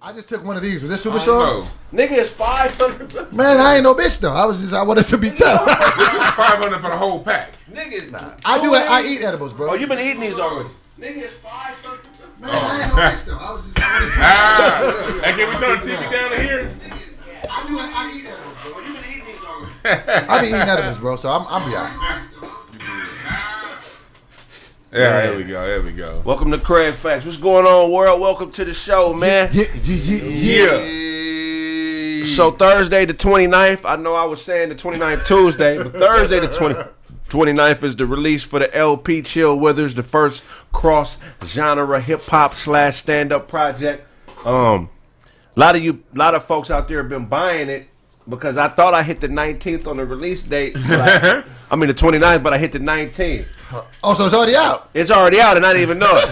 I just took one of these. Was this super show? Nigga, it's 500. Man, I ain't no bitch though. I wanted to be tough. This is 500 for the whole pack. Nigga, I eat edibles, bro. Oh, you been eating these already? Nigga, it's 500. Man, I ain't no bitch though. I was just. Hey, can we turn the TV down to here? I eat edibles, bro. You been eating these already? I be eating edibles, bro. So I'm be alright. Yeah, there we go, there we go. Welcome to Kraig Facts. What's going on, world? Welcome to the show, man. Yeah. So Thursday the 29th, I know I was saying the 29th Tuesday, but Thursday the 29th is the release for the LP Chill Withers, the first cross-genre hip-hop / stand-up project. A lot of folks out there have been buying it. Because I thought I hit the 19th on the release date. I mean the 29th, but I hit the 19th. Oh, so it's already out? It's already out, and I didn't even know it.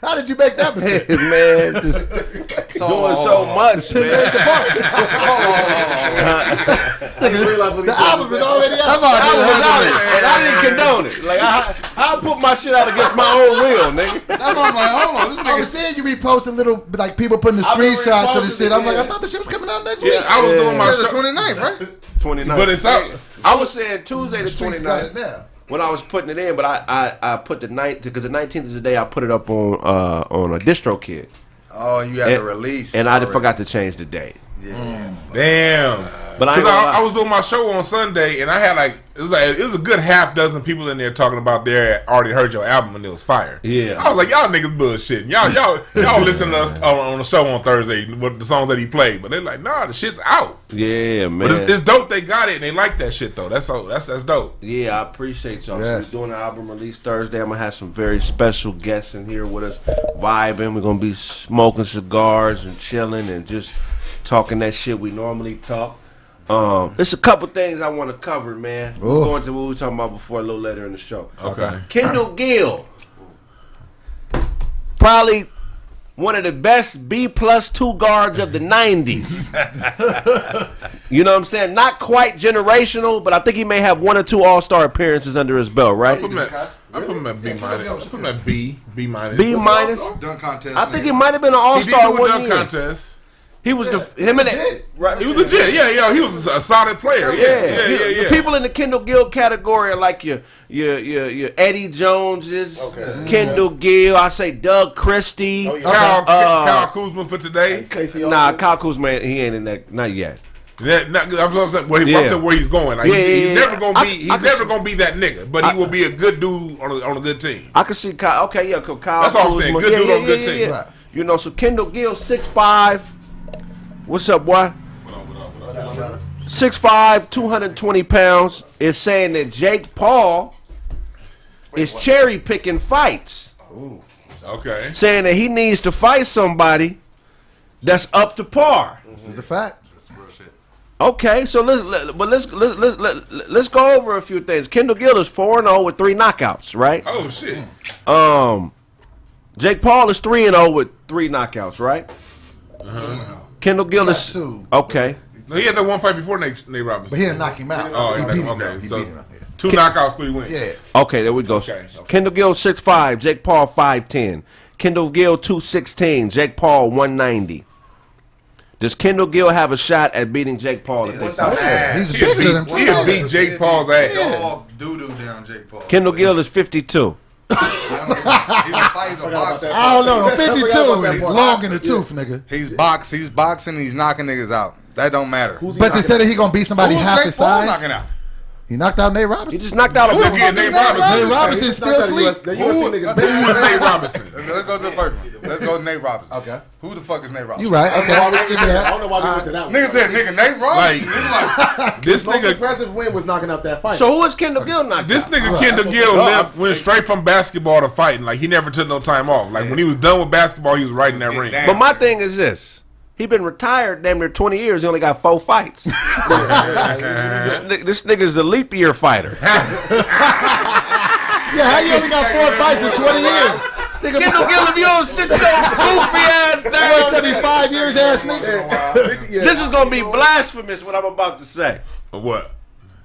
How did you make that mistake? Man, just doing so much, man. The album is already out. And I didn't condone it. Like, I put my shit out against my own will, nigga. I'm on my own. This nigga. I was saying you be posting little, like, people putting the screenshots of the shit. I'm like, I thought the shit was coming out next week. I was doing my show. 29th, right? 29th. But it's out. I was saying Tuesday the 29th. When I was putting it in, but I put the 19th, because the 19th is the day I put it up on a DistroKid. Oh, you had the release. And I forgot to change the date. Yeah. Damn. Because I was doing my show on Sunday, and I had it was a good half dozen people in there talking about they already heard your album and it was fire. Yeah. I was like, y'all niggas bullshitting. Y'all listen to us on the show on Thursday with the songs that he played, but they're like, nah, the shit's out. Yeah, man. But it's dope. They got it and they like that shit though. That's dope. Yeah, I appreciate y'all. Yes. So we're doing an album release Thursday. I'm gonna have some very special guests in here with us, vibing. We're gonna be smoking cigars and chilling and just talking that shit we normally talk. It's a couple things I want to cover, man. Ooh. We're going to what we were talking about before a little later in the show. Okay. Kendall Gill, probably one of the best B+2 guards of the 90s. You know what I'm saying? Not quite generational, but I think he may have one or two all-star appearances under his belt, right? I put him at B-. I put him at B-. B-. Dunk contest. I think it might have been an all-star one dunk contest. He was right? He was legit. Yeah. He was a solid player. Yeah. The people in the Kendall Gill category are like your Eddie Joneses, Kendall Gill. I say Doug Christie, Kyle Kuzma for today. Nah, Kyle Kuzma, he ain't in that. Not yet. I'm saying where he's going. Like, he's never gonna be. He's never gonna be that nigga. But he will be a good dude on a good team. I can see Kyle. Okay, yeah, Kyle. That's all I'm saying. Good dude on a good team. Right. You know, so Kendall Gill, 6'5". What's up, boy? 6'5", 220 pounds, is saying that Jake Paul is cherry-picking fights. Ooh, okay. Saying that he needs to fight somebody that's up to par. This is a fact. That's real shit. Okay, so let's go over a few things. Kendall Gill is 4-0 with 3 knockouts, right? Oh, shit. Jake Paul is 3-0 with 3 knockouts, right? Uh-huh. Kendall Gill is sued. Okay. So he had that one fight before Nate Robinson. But he didn't knock him out. Oh, he beat him. Okay. So two knockouts, 3 wins. Yeah. Okay, there we go. Okay. Kendall Gill 6'5", Jake Paul 5'10". Kendall Gill 216, Jake Paul 190. Does Kendall Gill have a shot at beating Jake Paul? He's bigger than him. He'll beat Jake Paul's ass. All doo-doo down Jake Paul. Kendall Gill is 52. I don't know. 52. He's long in the tooth, nigga. He's boxing. And he's knocking niggas out. That don't matter. But they said that he gonna beat somebody half his size. He knocked out Nate Robinson. He just knocked out a big kid. Nate Robinson. Nate Robinson still asleep. Nate Robinson. Let's go to the first. Let's go to Nate Robinson. Okay. Who the fuck is Nate Robinson? You right. Okay. I don't know why we went to that one. Nigga said, nigga, Nate Robinson. Like, this nigga's most impressive win was knocking out that fight. So who is Kendall Gill knocked out? This nigga Kendall Gill went straight from basketball to fighting. Like, he never took no time off. Like, when he was done with basketball, he was right in that ring. But my thing is this. He been retired damn near 20 years. He only got 4 fights. This nigga's a leap year fighter. How you only got 4 fights in 20 years? Kendall Gill, if you don't sit your goofy ass down, 75 years ass nigga. This is gonna be blasphemous what I'm about to say. What?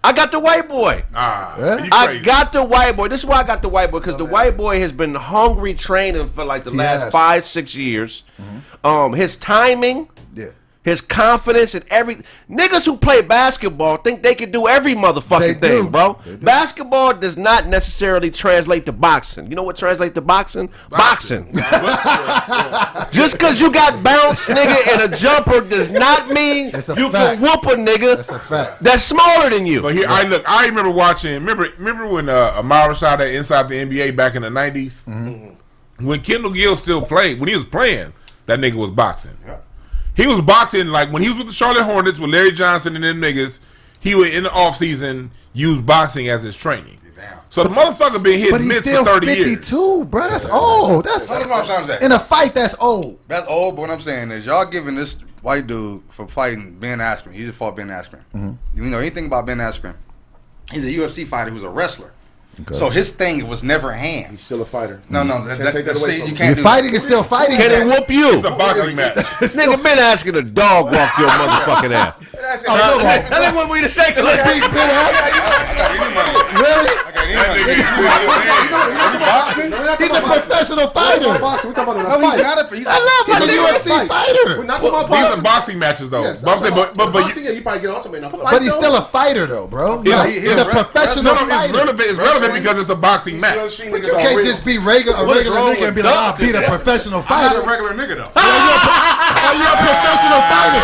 I got the white boy. I got the white boy. This is why I got the white boy, because the white boy has been hungry training for like the last 5-6 years. Mm-hmm. His timing, his confidence, and every niggas who play basketball think they can do every motherfucking thing, bro. Basketball does not necessarily translate to boxing. You know what translates to boxing? Boxing. Just because you got bounce, nigga, and a jumper does not mean you can whoop a nigga that's smaller than you. But here, I look. I remember watching. Remember when Amara shot at Inside the NBA back in the '90s, mm-hmm. when Kendall Gill still played. When he was playing, that nigga was boxing. Yeah. He was boxing, like, when he was with the Charlotte Hornets, with Larry Johnson and them niggas, he would, in the offseason, use boxing as his training. So the motherfucker been hitting mitts for 30 years. But he's still 52, bro. That's old. That's in a fight, that's old. That's old, but what I'm saying is, y'all giving this white dude for fighting Ben Askren. He just fought Ben Askren. Mm-hmm. You know anything about Ben Askren? He's a UFC fighter who's a wrestler. Okay. So his thing was never hands. He's still a fighter. No, no, you can't. Fighting is still fighting. Can it whoop you? It's a boxing match. This nigga been asking a dog walk your motherfucking ass. That ain't one way to shake it. Really? He's a professional fighter. We're talking about boxing. He's a UFC fighter. We're not talking about boxing. These are boxing matches, though. Boxing, you probably get ultimate. But he's still a fighter, though, bro. He's a professional fighter. It's relevant. Because it's a boxing match. But you can't just be a regular nigga and be like, I'll beat a professional fighter. I'm not a regular nigga, though. Are you a professional fighter?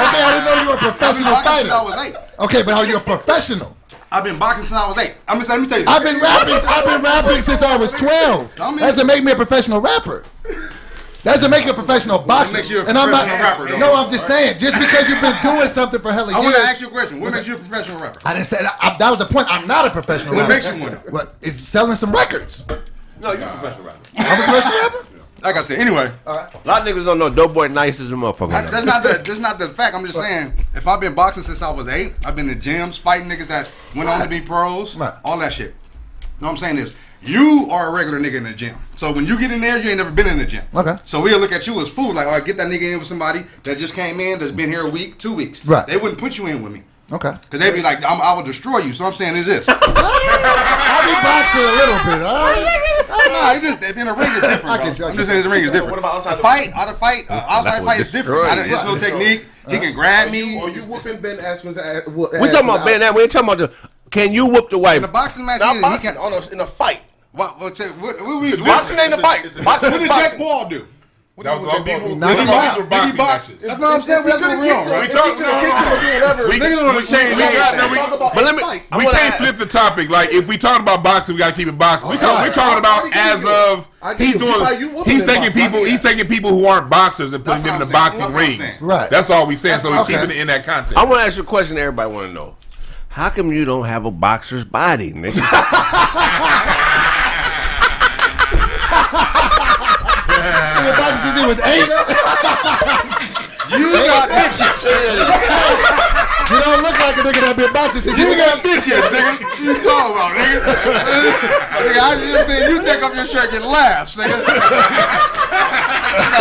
Okay, I didn't know you were a professional fighter. I was 8. Okay, but are you a professional? I've been boxing since I was 8. I'm just, let me tell you something. I've been rapping since I was 12. That doesn't make me a professional rapper. That doesn't make you a professional boxer. And I'm not. Rapper, no, I'm just saying. Just because you've been doing something for hella years. I want to ask you a question. What makes you a professional rapper? I didn't say that. That was the point. I'm not a professional rapper. What makes you one? What? It's selling some records. No, you're a professional rapper. I'm a professional rapper? Like I said, anyway. A lot of niggas don't know Dope Boy Nice is a motherfucker. That's not the fact. I'm just saying, if I've been boxing since I was 8, I've been in gyms fighting niggas that went on to be pros, all that shit. You know what I'm saying is, you are a regular nigga in the gym. So when you get in there, you ain't never been in the gym. Okay. So we'll look at you as food. Like, all right, get that nigga in with somebody that just came in, that's been here a week, 2 weeks. Right. They wouldn't put you in with me. Okay. Because they'd be like, I will destroy you. So I'm saying is this. I'll be boxing a little bit, all right? No, it's just, in the ring is different, bro. I'm just saying the ring is different. What about outside fight? Outside fight is different. There's no technique. He can grab me. Or you whooping Ben Askren's ass. We're talking about Ben Askren. We ain't talking about the, can you whoop the white? In a boxing match, in a fight. Boxing ain't a fight. What did Jake Paul do? He boxed. That's what I'm saying. We could have kicked him or do whatever. We can't flip the topic. Like, if we talking about boxing, we got to keep it boxing. He's taking people who aren't boxers and putting them in the boxing rings. Right. That's all we saying. So we're keeping it in that context. I want to ask you a question everybody want to know. How come you don't have a boxer's body, nigga? The boxer since he was 8. You got bitches. You don't look like a nigga that been boxing since he was 8. You got bitches, nigga. You talking about, nigga? Nigga, I just said you take off your shirt and laugh, nigga.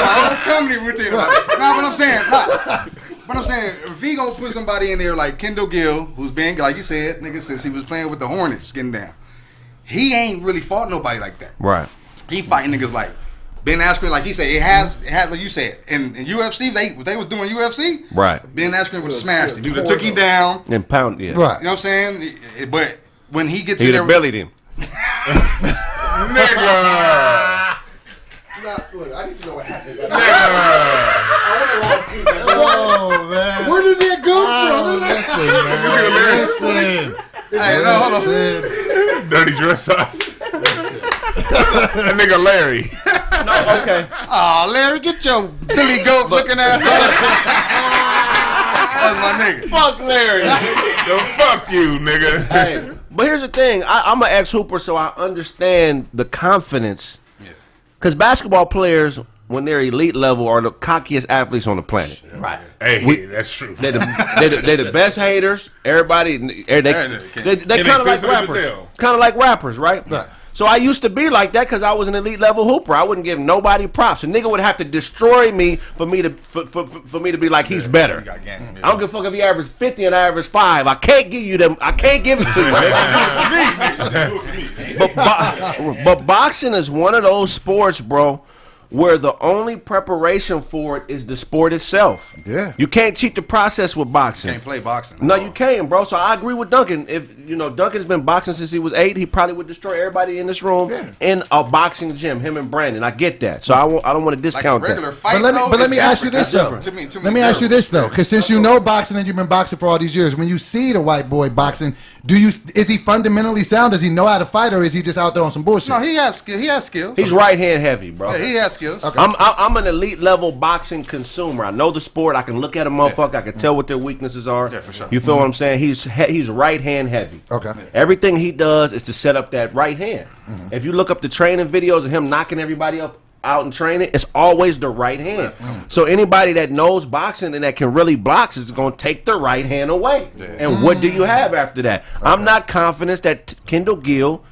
Whole comedy routine. Nah, what I'm saying, if he gonna put somebody in there like Kendall Gill, who's been, like you said, nigga, since he was playing with the Hornets, getting down, he ain't really fought nobody like that. Right. He fighting niggas like Ben Askren, like he said, it has like you said, in UFC, they was doing UFC. Right. Ben Askren would have smashed him. He would have took him down. And pounded him. Right. You know what I'm saying? But when he gets in there. He would have bellied him. Nigga. Look, I need to know what happened. Nigga. Oh, man. Where did that go from? Listen, hey, no, hold on. Dirty dress up. That nigga Larry. No, okay. Oh, Larry, get your Billy Goat looking ass out. That's my nigga. Fuck Larry. Fuck you, nigga. Hey, but here's the thing. I'm an ex-hooper, so I understand the confidence. Yeah. Because basketball players, when they're elite level, are the cockiest athletes on the planet. Right. Hey, that's true. They're the best haters. Everybody, they kind of like rappers. Kind of like rappers, right? So I used to be like that because I was an elite level hooper. I wouldn't give nobody props. A nigga would have to destroy me for me to be like, he's better. I don't give a fuck if he averaged 50 and I averaged 5. I can't give you them. I can't give it to you, man. But boxing is one of those sports, bro, where the only preparation for it is the sport itself. Yeah. You can't cheat the process with boxing. You can't play boxing. No, you can't, bro. So I agree with Duncan. If, you know, Duncan's been boxing since he was 8, he probably would destroy everybody in this room in a boxing gym, him and Brandon. I get that. So I don't want to discount like that. Fight, but let me ask you this, though. Because since you know boxing and you've been boxing for all these years, when you see the white boy boxing, is he fundamentally sound? Does he know how to fight, or is he just out there on some bullshit? No, he has skill. He has skill. He's right-hand heavy, bro. Yeah, he has skills. Okay. I'm an elite level boxing consumer. I know the sport. I can look at a motherfucker. I can tell what their weaknesses are. Yeah, for sure. You feel what I'm saying? He's right hand heavy. Okay. Everything he does is to set up that right hand. If you look up the training videos of him knocking everybody out and training, it's always the right hand. So anybody that knows boxing and that can really box is going to take the right hand away. And what do you have after that? I'm not confident that Kendall Gill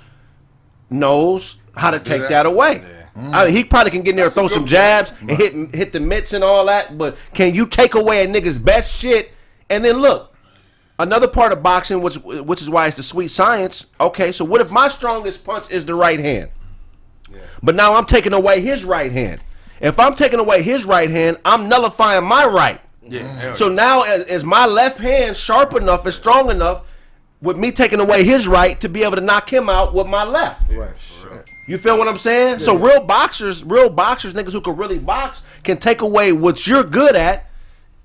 knows how to take that away. I mean, he probably can get in there and throw some jabs and hit the mitts and all that, but can you take away a nigga's best shit? And then look, another part of boxing, which is why it's the sweet science. Okay, so what if my strongest punch is the right hand? Yeah. But now I'm taking away his right hand. If I'm taking away his right hand, I'm nullifying my right. Yeah. So now is my left hand sharp enough and strong enough with me taking away his right to be able to knock him out with my left? Yeah. Right. You feel what I'm saying? Yeah. So real boxers, niggas who can really box, can take away what you're good at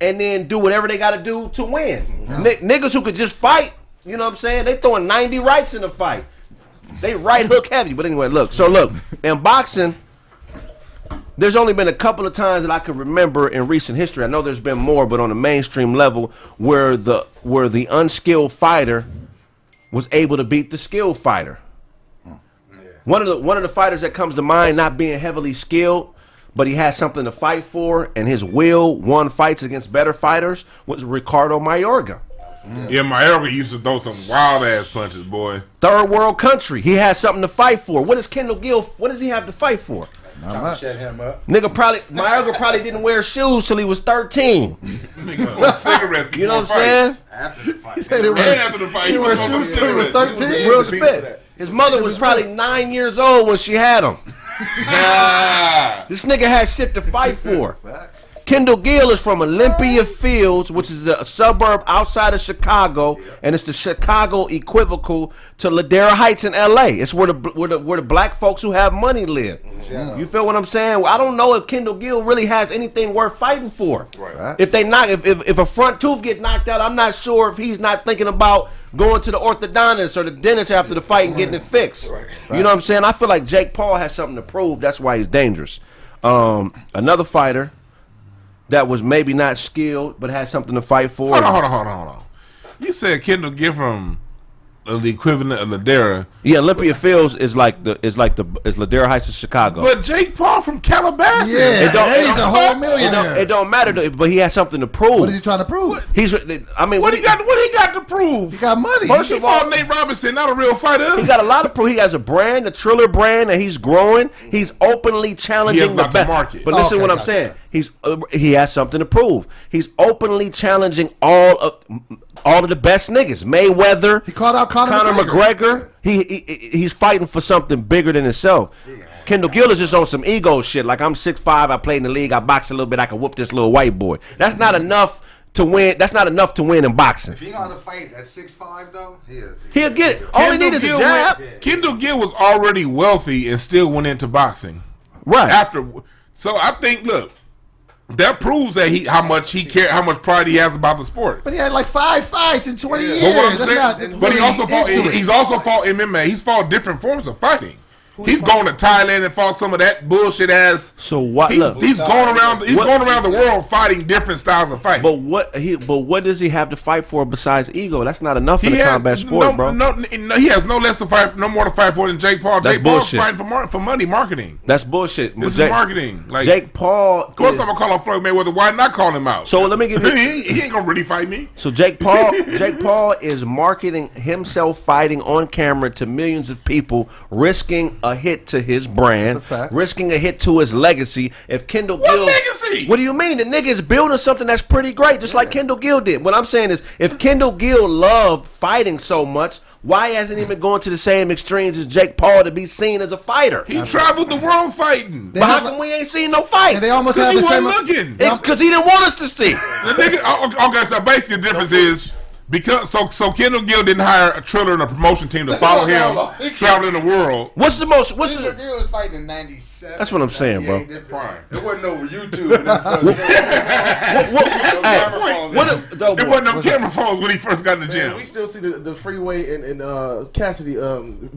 and then do whatever they got to do to win. Niggas who could just fight, you know what I'm saying? They throwing 90 rights in the fight. They right hook heavy. But anyway, look, in boxing, there's only been a couple of times that I can remember in recent history. I know there's been more, but on the mainstream level, where the unskilled fighter was able to beat the skilled fighter. One of the fighters that comes to mind, not being heavily skilled, but he has something to fight for, and his will won fights against better fighters, was Ricardo Mayorga. Yeah, Mayorga used to throw some wild ass punches, boy. Third world country, he has something to fight for. What is Kendall Gill? What does he have to fight for? Not much. Shut him up. Nigga probably Mayorga probably didn't wear shoes till he was 13. Nigga smoked cigarettes. You know what I'm saying? After the fight, he said after the fight, he wore shoes till he was 13. Real fit. His mother was probably 9 years old when she had him. This nigga has shit to fight for. Kendall Gill is from Olympia Fields, which is a suburb outside of Chicago, and it's the Chicago equivocal to Ladera Heights in L.A. It's where the black folks who have money live. You feel what I'm saying? I don't know if Kendall Gill really has anything worth fighting for. Right. If a front tooth get knocked out, I'm not sure if he's not thinking about going to the orthodontist or the dentist after the fight and getting it fixed. Right. You know what I'm saying? I feel like Jake Paul has something to prove. That's why he's dangerous. Another fighter that was maybe not skilled but had something to fight for. Hold on. You said Kendall Gill from the equivalent of Ladera. Yeah, Olympia Fields is Ladera Heights of Chicago. But Jake Paul from Calabasas. Yeah, he's a whole millionaire. It don't matter, though, but he has something to prove. What is he trying to prove? What he got to prove? He got money. First of all, Nate Robinson, not a real fighter. He got a lot of proof. He has a brand, the Triller brand, that he's growing. He's openly challenging the best market. But listen, what I'm saying, he has something to prove. He's openly challenging all of the best niggas. Mayweather. He called out Conor McGregor. He's fighting for something bigger than himself. Yeah. Kendall Gill is just on some ego shit. Like, I'm 6'5", I play in the league, I box a little bit, I can whoop this little white boy. That's not enough to win. That's not enough to win in boxing. If he got to fight at 6'5", though, he'll get it. All he needs is a jab. Kendall Gill was already wealthy and still went into boxing. Right. So I think, look, that proves that how much pride he has about the sport. But he had like 5 fights in 20 years. But he's also fought MMA. He's fought different forms of fighting. He's going to Thailand and fought some of that bullshit ass. So what? He's going around. He's going around the world fighting different styles of fight. But what? But what does he have to fight for besides ego? That's not enough in a combat sport, bro. No, he has no less to fight, no more to fight for than Jake Paul. That's Jake Paul's fighting for money, marketing. That's bullshit. This is marketing. Like Jake Paul. Of course, I'm gonna call out Floyd Mayweather. Why not call him out? So let me give you. He ain't gonna really fight me. So Jake Paul is marketing himself fighting on camera to millions of people, risking a hit to his brand, risking a hit to his legacy. If Kendall Gill, legacy? What do you mean? The nigga is building something that's pretty great, just like Kendall Gill did. What I'm saying is, if Kendall Gill loved fighting so much, why hasn't he been going to the same extremes as Jake Paul to be seen as a fighter? He traveled the world fighting. But how come we ain't seen no fights? They almost had the same. Because he didn't want us to see. The nigga. Okay, so basically the difference is. Because so Kendall Gill didn't hire a Triller and a promotion team to follow him traveling the world. What's the most? What's Kendall Gill was fighting in '97. That's what I'm saying, bro. It wasn't over YouTube. There wasn't no camera phones when he first got in the gym. Man, we still see the Freeway and Cassidy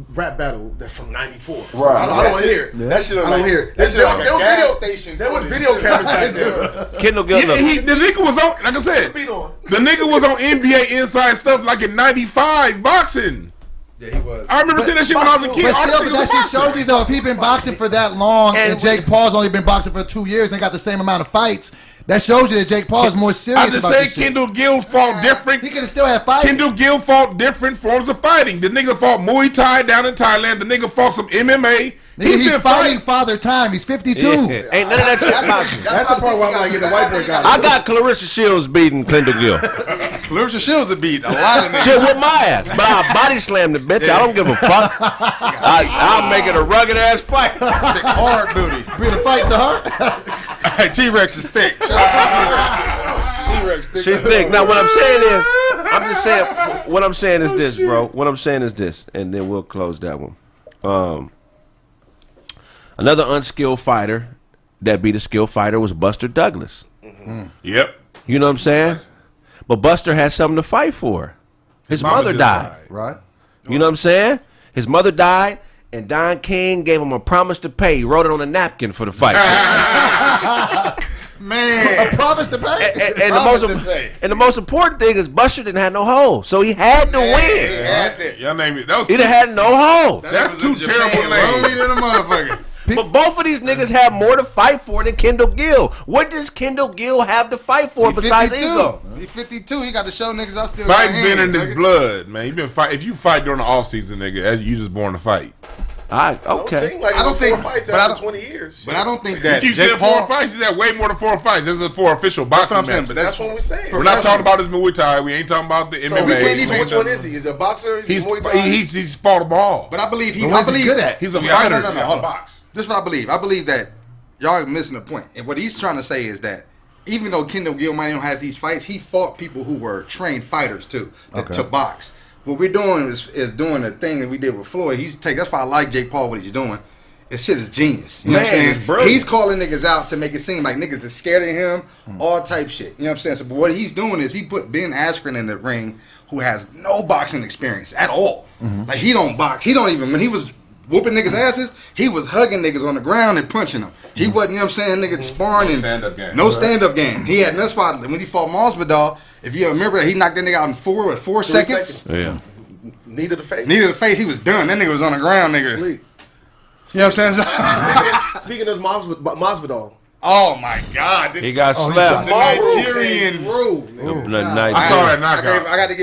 rap battle that from '94. Right. So I don't hear it. That shit. I don't hear it. There was video cameras back there. Kendall Gill. The nigga was on. Like I said, the nigga was on NBA. Inside stuff like in '95 boxing. Yeah, he was. I remember seeing that shit when I was a kid. But still, that shit showed me though, if he'd been boxing for that long, and Jake Paul's only been boxing for 2 years, and they got the same amount of fights. That shows you that Jake Paul is more serious about this shit. Kendall Gill fought different. He could have still had fights. Kendall Gill fought different forms of fighting. The nigga fought Muay Thai down in Thailand. The nigga fought some MMA. He's fighting Father Time. He's 52. Yeah. Ain't none of that shit boxing. That's the part where I'm like, get the white boy got it. I got Claressa Shields beating Kendall Gill. Claressa Shields would beat a lot of niggas. Shit with my ass. But I body slammed the bitch. I don't give a fuck. I'll make it a rugged ass fight. Hard booty. Be the fight to her. T-Rex is thick. T-Rex thick. She's thick. Now what I'm saying is, this, bro. What I'm saying is this, and then we'll close that one. Another unskilled fighter that beat a skilled fighter was Buster Douglas. Mm-hmm. Yep. You know what I'm saying? But Buster had something to fight for. His mother died. Right. You know what I'm saying? His mother died, and Don King gave him a promise to pay. He wrote it on a napkin for the fight. Man. A promise to pay? And the most important thing is Buster didn't have no hole. So he had to win. He done had no hole. That's too terrible. Lonely than a motherfucker. But both of these niggas have more to fight for than Kendall Gill. What does Kendall Gill have to fight for besides ego? He's 52. He got to show niggas I still fighting been in his blood, man. If you fight during the off season, nigga, you just born to fight. Okay. Don't seem like I don't think fights after 20 years. But I don't think that. You keep saying 4 fights. He's had way more than 4 fights. This is for official boxing matches. But that's what we're saying. We're not talking about his Muay Thai. We ain't talking about the MMA. So which one is he? Is he a boxer? Is he Muay Thai? He's fought a ball. But I believe he's good at. He's a fighter. No, box. This is what I believe. I believe that y'all are missing the point. And what he's trying to say is that even though Kendall Gill might not have these fights, he fought people who were trained fighters too to box. What we're doing is doing the thing that we did with Floyd. That's why I like Jake Paul, what he's doing. This shit is genius. You know what I'm saying? He's calling niggas out to make it seem like niggas is scared of him, all type shit. You know what I'm saying? So, but what he's doing is he put Ben Askren in the ring who has no boxing experience at all. Like he don't box. He don't even, when he was whooping niggas' asses, he was hugging niggas on the ground and punching them. He wasn't, you know what I'm saying, niggas sparring. No stand-up game. No stand-up game. He had, that's why when he fought Masvidal, if you remember, he knocked that nigga out in four seconds. Yeah. Knee to the face. Knee to the face. He was done. That nigga was on the ground, nigga. Sleep. You know what I'm saying? Speaking of Masvidal. Oh, my God. He got slapped. Nigerian. I saw that knockout. I got to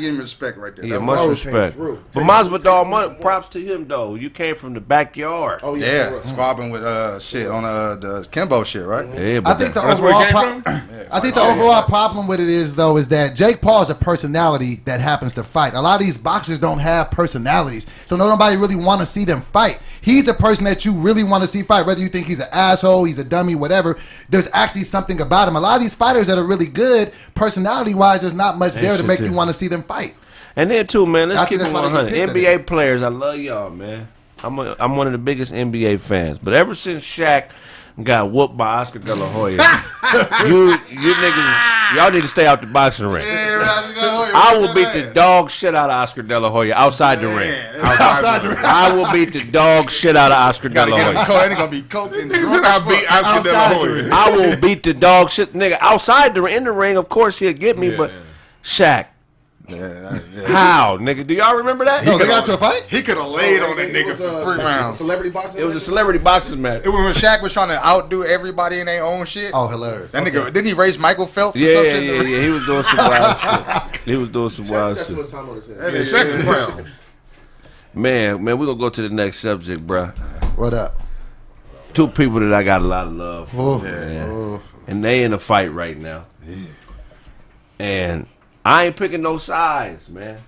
give him respect right there. Yeah, much respect. But Masvidal, props to him, though. You came from the backyard. Oh, yeah. Yeah. Swabbing with shit on the Kimbo shit, right? Yeah, but that's where he came from? I think the overall problem with it is, though, is that Jake Paul is a personality that happens to fight. A lot of these boxers don't have personalities, so nobody really want to see them fight. He's a person that you really want to see fight, whether you think he's an asshole, he's a dummy, whatever. There's actually something about him. A lot of these fighters that are really good, personality-wise, there's not much there to make you want to see them fight. And then, too, man, let's keep it 100. NBA players, I love y'all, man. I'm one of the biggest NBA fans. But ever since Shaq got whooped by Oscar De La Hoya. you niggas, y'all need to stay out the boxing ring. I will beat the dog shit out of Oscar De La Hoya outside the ring. I will beat the dog shit out of Oscar De La Hoya. I will beat the dog shit, nigga, outside the ring. In the ring, of course, he'll get me, but Shaq. Yeah. How, nigga? Do y'all remember that? No, they got to a fight? He could have laid on that nigga for 3 rounds. Celebrity boxing. It was a celebrity boxing match. It was when Shaq was trying to outdo everybody in their own shit. Oh, hilarious! That nigga, didn't he race Michael Phelps? Yeah, or some shit? Yeah. He was doing some wild shit. He was doing some wild shit. That's what time on his head. Shaq was Man, we gonna go to the next subject, bro. What up? Two people that I got a lot of love for, and they in a fight right now. Yeah. And I ain't picking no sides, man.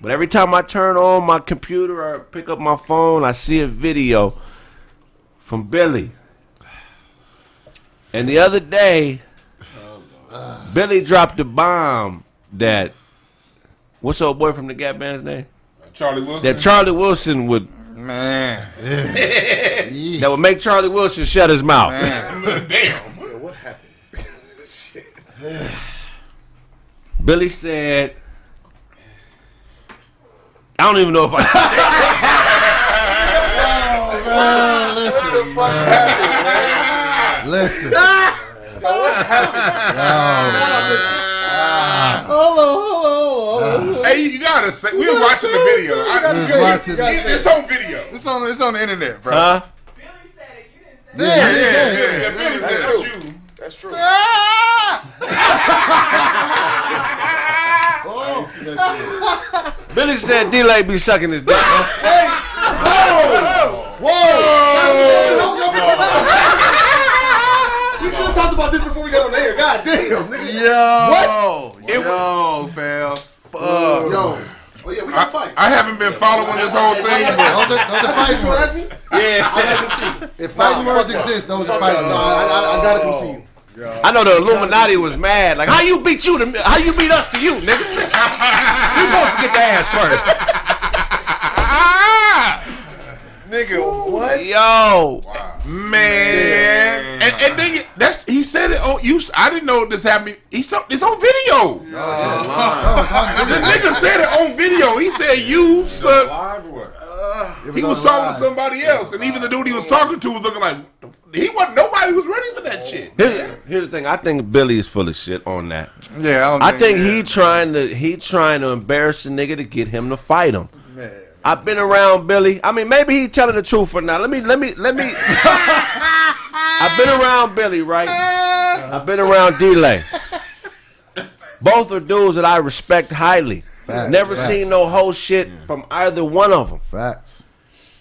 But every time I turn on my computer or pick up my phone, I see a video from Billy. And the other day, Billy dropped a bomb that, what's the old boy from the Gap Band's name? Charlie Wilson. That Charlie Wilson would... Man. That would make Charlie Wilson shut his mouth. Man. Damn. Man, what happened? Shit. Billy said, I don't even know if I Listen. What happened? Hello. Hey, you gotta say, we're watching the video. It's on video. It's on the internet, bro. Huh? Billy said it. You didn't say it. Yeah. Billy said it. That's true. Billy said D-Lay be sucking his dick. Whoa! We should have talked about this before we got on air. God damn, nigga. Yo. What? Yo, fam. Fuck. Yo. Oh yeah, we got fight. I haven't been following this whole thing. Those are fight words. Yeah, I gotta concede. If fight words exist, those are fight words. I gotta concede. I know the Illuminati was mad. Like, how you beat us to you, nigga? You supposed to get the ass first. Nigga, what? Yo, wow. Man. And then he said it on you. I didn't know this happened. It's on video. The nigga said it on video. He said you suck. He was talking to somebody else, and even the dude he was talking to was looking like he wasn't. Nobody was ready for that shit. Here's the thing. I think Billy is full of shit on that. Yeah, I think he trying to embarrass the nigga to get him to fight him. Man, I've been around Billy. I mean, maybe he telling the truth for now. Let me. I've been around Billy, right? I've been around D-Lay. Both are dudes that I respect highly. Facts, Never seen no whole shit from either one of them. Facts.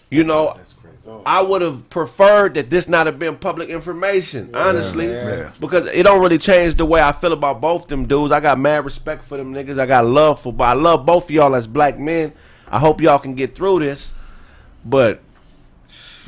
You know, that's crazy. I would have preferred that this not have been public information, honestly. Yeah. Because it don't really change the way I feel about both them dudes. I got mad respect for them niggas. I love both of y'all as black men. I hope y'all can get through this. But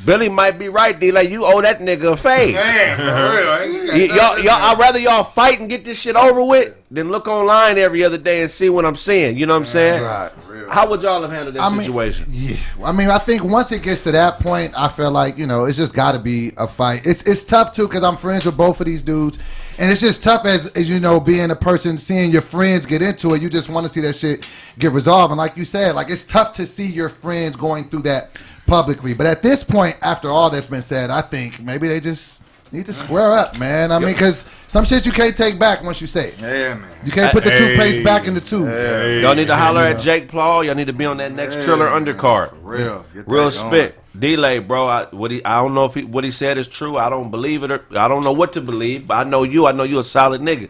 Billy might be right, D. Like, you owe that nigga a fade. I'd rather y'all fight and get this shit over with than look online every other day and see what I'm seeing. You know what I'm saying? Right. How would y'all have handled that situation? Yeah. I mean, I think once it gets to that point, I feel like, you know, it's just got to be a fight. It's tough, too, because I'm friends with both of these dudes. And it's just tough as you know, being a person, seeing your friends get into it. You just want to see that shit get resolved. And like you said, like, it's tough to see your friends going through that publicly. But at this point, after all that's been said, I think maybe they just need to square up, man. I mean, because some shit you can't take back once you say it. Yeah, man. You can't put the toothpaste back in the tube. Hey, y'all need to holler at Jake Paul. Y'all need to be on that next Triller undercard. For real. Real spit. D-Lay, bro. I don't know if what he said is true. I don't believe it. I don't know what to believe. But I know you. I know you a solid nigga.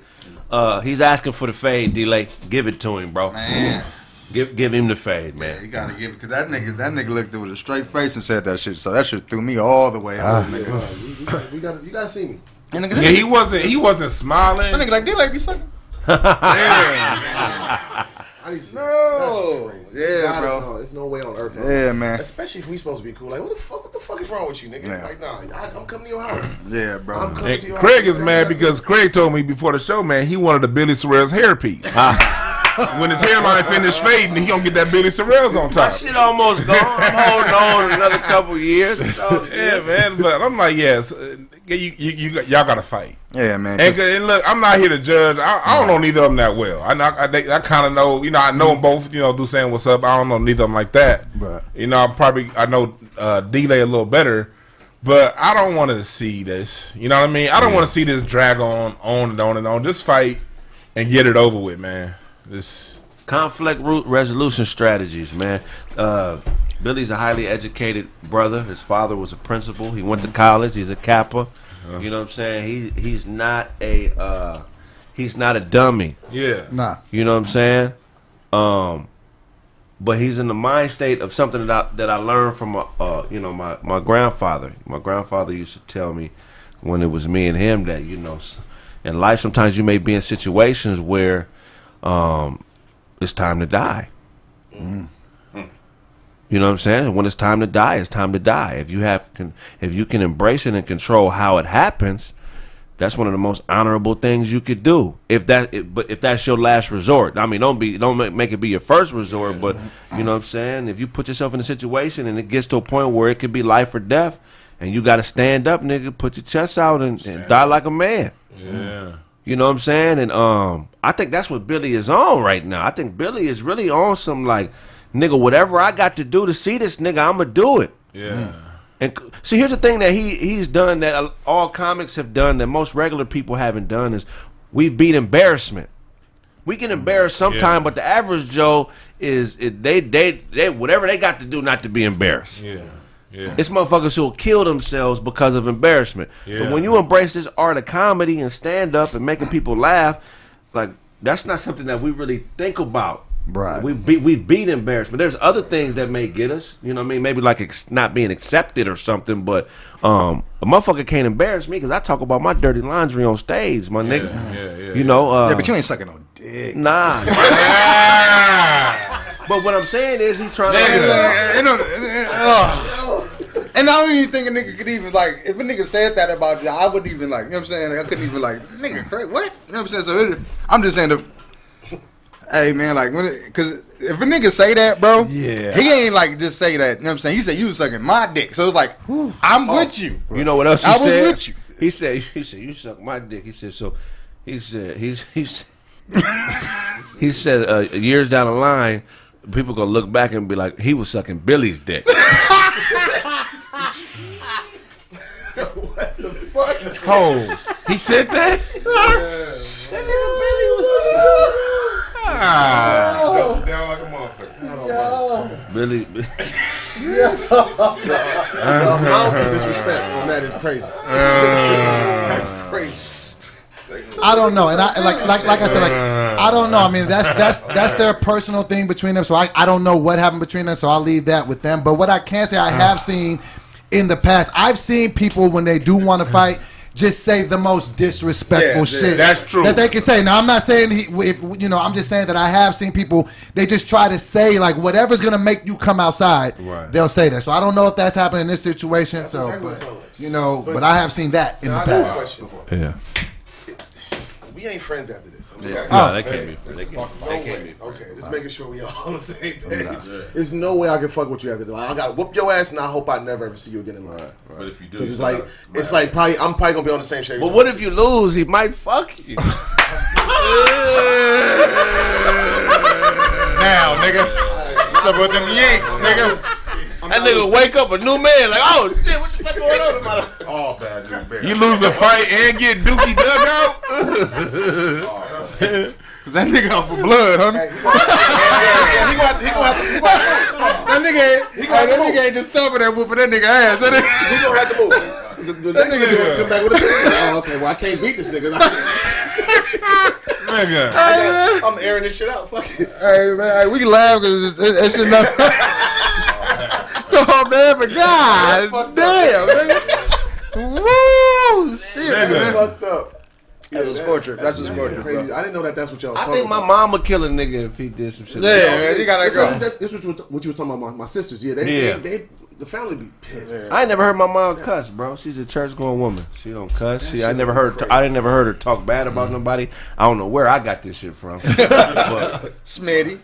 He's asking for the fade, D-Lay. Give it to him, bro. Man. Give him the fade, man. Yeah, you gotta give it, cause that nigga looked with a straight face and said that shit. So that shit threw me all the way out. You gotta see me. Yeah, he wasn't smiling. That nigga like D-Lay be sucking. Yeah. No. That's crazy. Yeah, bro. No, there's no way on earth. Yeah, man. Especially if we supposed to be cool. Like, what the fuck is wrong with you, nigga? Yeah. Like, nah, I'm coming to your house. Yeah, bro. I'm coming to your house. Kraig is mad because Kraig told me before the show, man, he wanted a Billy Sorrells hairpiece. When his hairline finished fading, he gonna get that Billy Sorrells on top. That shit almost gone. I'm holding on another couple years. So, yeah, man. But I'm like, yes. Yeah, y'all got to fight. Yeah, man. And look, I'm not here to judge. I don't know neither of them that well. I kind of know, I know them both, through saying what's up. I don't know neither of them like that. But I know D-Lay a little better. But I don't want to see this. You know what I mean? I don't want to see this drag on and on and on. Just fight and get it over with, man. This conflict resolution strategies, man. Billy's a highly educated brother. His father was a principal. He went to college. He's a Kappa. Yeah. You know what I'm saying? He's not a dummy. Yeah. Nah. You know what I'm saying? But he's in the mind state of something that I learned from my grandfather. My grandfather used to tell me when it was me and him that in life sometimes you may be in situations where it's time to die. Mm. You know what I'm saying? When it's time to die, it's time to die. If you can embrace it and control how it happens, that's one of the most honorable things you could do. But if that's your last resort, I mean, don't make it be your first resort. But you know what I'm saying? If you put yourself in a situation and it gets to a point where it could be life or death, and you got to stand up, nigga, put your chest out and die like a man. Yeah. You know what I'm saying? And I think that's what Billy is on right now. I think Billy is really on some like. Nigga, whatever I got to do to see this nigga, I'ma do it. Yeah. And see, here's the thing that he's done that all comics have done that most regular people haven't done is we've beat embarrassment. We can embarrass sometime, but the average Joe is whatever they got to do not to be embarrassed. Yeah. Yeah. It's motherfuckers who'll kill themselves because of embarrassment. Yeah. But when you embrace this art of comedy and stand up and making people laugh, like that's not something that we really think about. Right. We've beat embarrassment. There's other things that may get us, you know what I mean? Maybe like not being accepted or something, but a motherfucker can't embarrass me because I talk about my dirty laundry on stage, my nigga. Yeah, yeah, but you ain't sucking no dick. Nah. But what I'm saying is he trying to... And I don't even think a nigga could even like... If a nigga said that about you, I wouldn't even like... You know what I'm saying? I couldn't even like... Nigga, Kraig, what? You know what I'm saying? So I'm just saying... Hey man, like, because if a nigga say that, bro, he ain't like just say that. You know what I'm saying? He said you was sucking my dick, so it's like I'm with you. Bro. You know what else? He said? I was with you. He said you suck my dick. He said so. He said years down the line, people gonna look back and be like, he was sucking Billy's dick. What the fuck? Oh, he said that. Yeah. Down like a motherfucker. Billy. The disrespect on that is crazy. That's crazy. I don't know, and I like I said, like I don't know. I mean, that's their personal thing between them. So I don't know what happened between them. So I'll leave that with them. But what I can say, I have seen in the past. I've seen people when they do want to fight. Just say the most disrespectful shit that's true. That they can say. Now, I'm not saying I'm just saying that I have seen people, they just try to say, like, whatever's going to make you come outside, right. They'll say that. So I don't know if that's happening in this situation. That's so, but I have seen that in the past. We ain't friends after this. I'm sorry. No, that can't be friends. Okay, just making sure we all on the same page. There's no way I can fuck with you after this. Like, I gotta whoop your ass, and I hope I never ever see you again in life. Right. But if you do, because it's like probably I'm probably gonna be on the same shape. But what if you lose? He might fuck you. Now, nigga, what's up with them yanks, nigga? That nigga wake up a new man like, oh shit, what the fuck going on in my life? All bad news, man. You lose a fight and get Dookie dug out? Cause that nigga out for blood, homie. That nigga ain't just stopping that whooping that nigga ass. He gonna have to move. The next nigga wants to come back with a pistol. Oh, okay, well I can't beat this nigga. Nigga, I'm airing this shit out. Fuck it. Hey man, we can laugh because it's just nothing. Oh man, but God damn, nigga. Woo, shit, man. Fucked up. That's what's torture. That's what's torture. I didn't know that's what y'all was talking about. I think my mom would kill a nigga if he did some shit. Yeah, man, you gotta go. This is what you were talking about, my sisters. Yeah, they the family be pissed. I ain't never heard my mom cuss, bro. She's a church-going woman. She don't cuss. She, I never heard her talk bad about nobody. I don't know where I got this shit from. Smitty.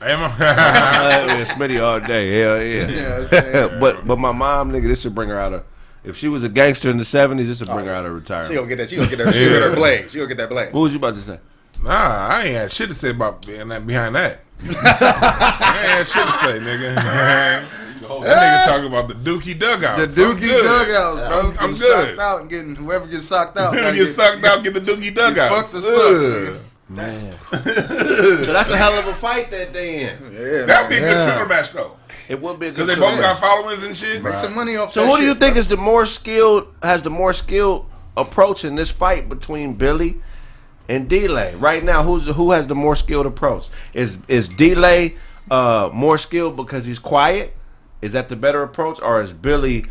Smitty all day. Hell yeah. But my mom, nigga, this should bring her out of If she was a gangster in the 70s, this would bring her out of retirement. She gonna get that. She gonna get her. She gonna get her blade. She gonna get that blade. What was you about to say? Nah, I ain't had shit to say about being that behind that. I ain't had shit to say, nigga. That nigga talking about the Dookie dugout. The Dookie dugout, bro. I'm good. Socked out and getting whoever gets socked out. Get the Dookie dugout. Fuck the suck. That's crazy. So that's a hell of a fight that they in. Yeah, that'd be a good Triller match though. It would be a good because they both got followers and shit. Make some money off. So who do you think is the more skilled? Has the more skilled approach in this fight between Billy and D-Lay right now? Who has the more skilled approach? Is D-Lay more skilled because he's quiet? Is that the better approach, or is Billy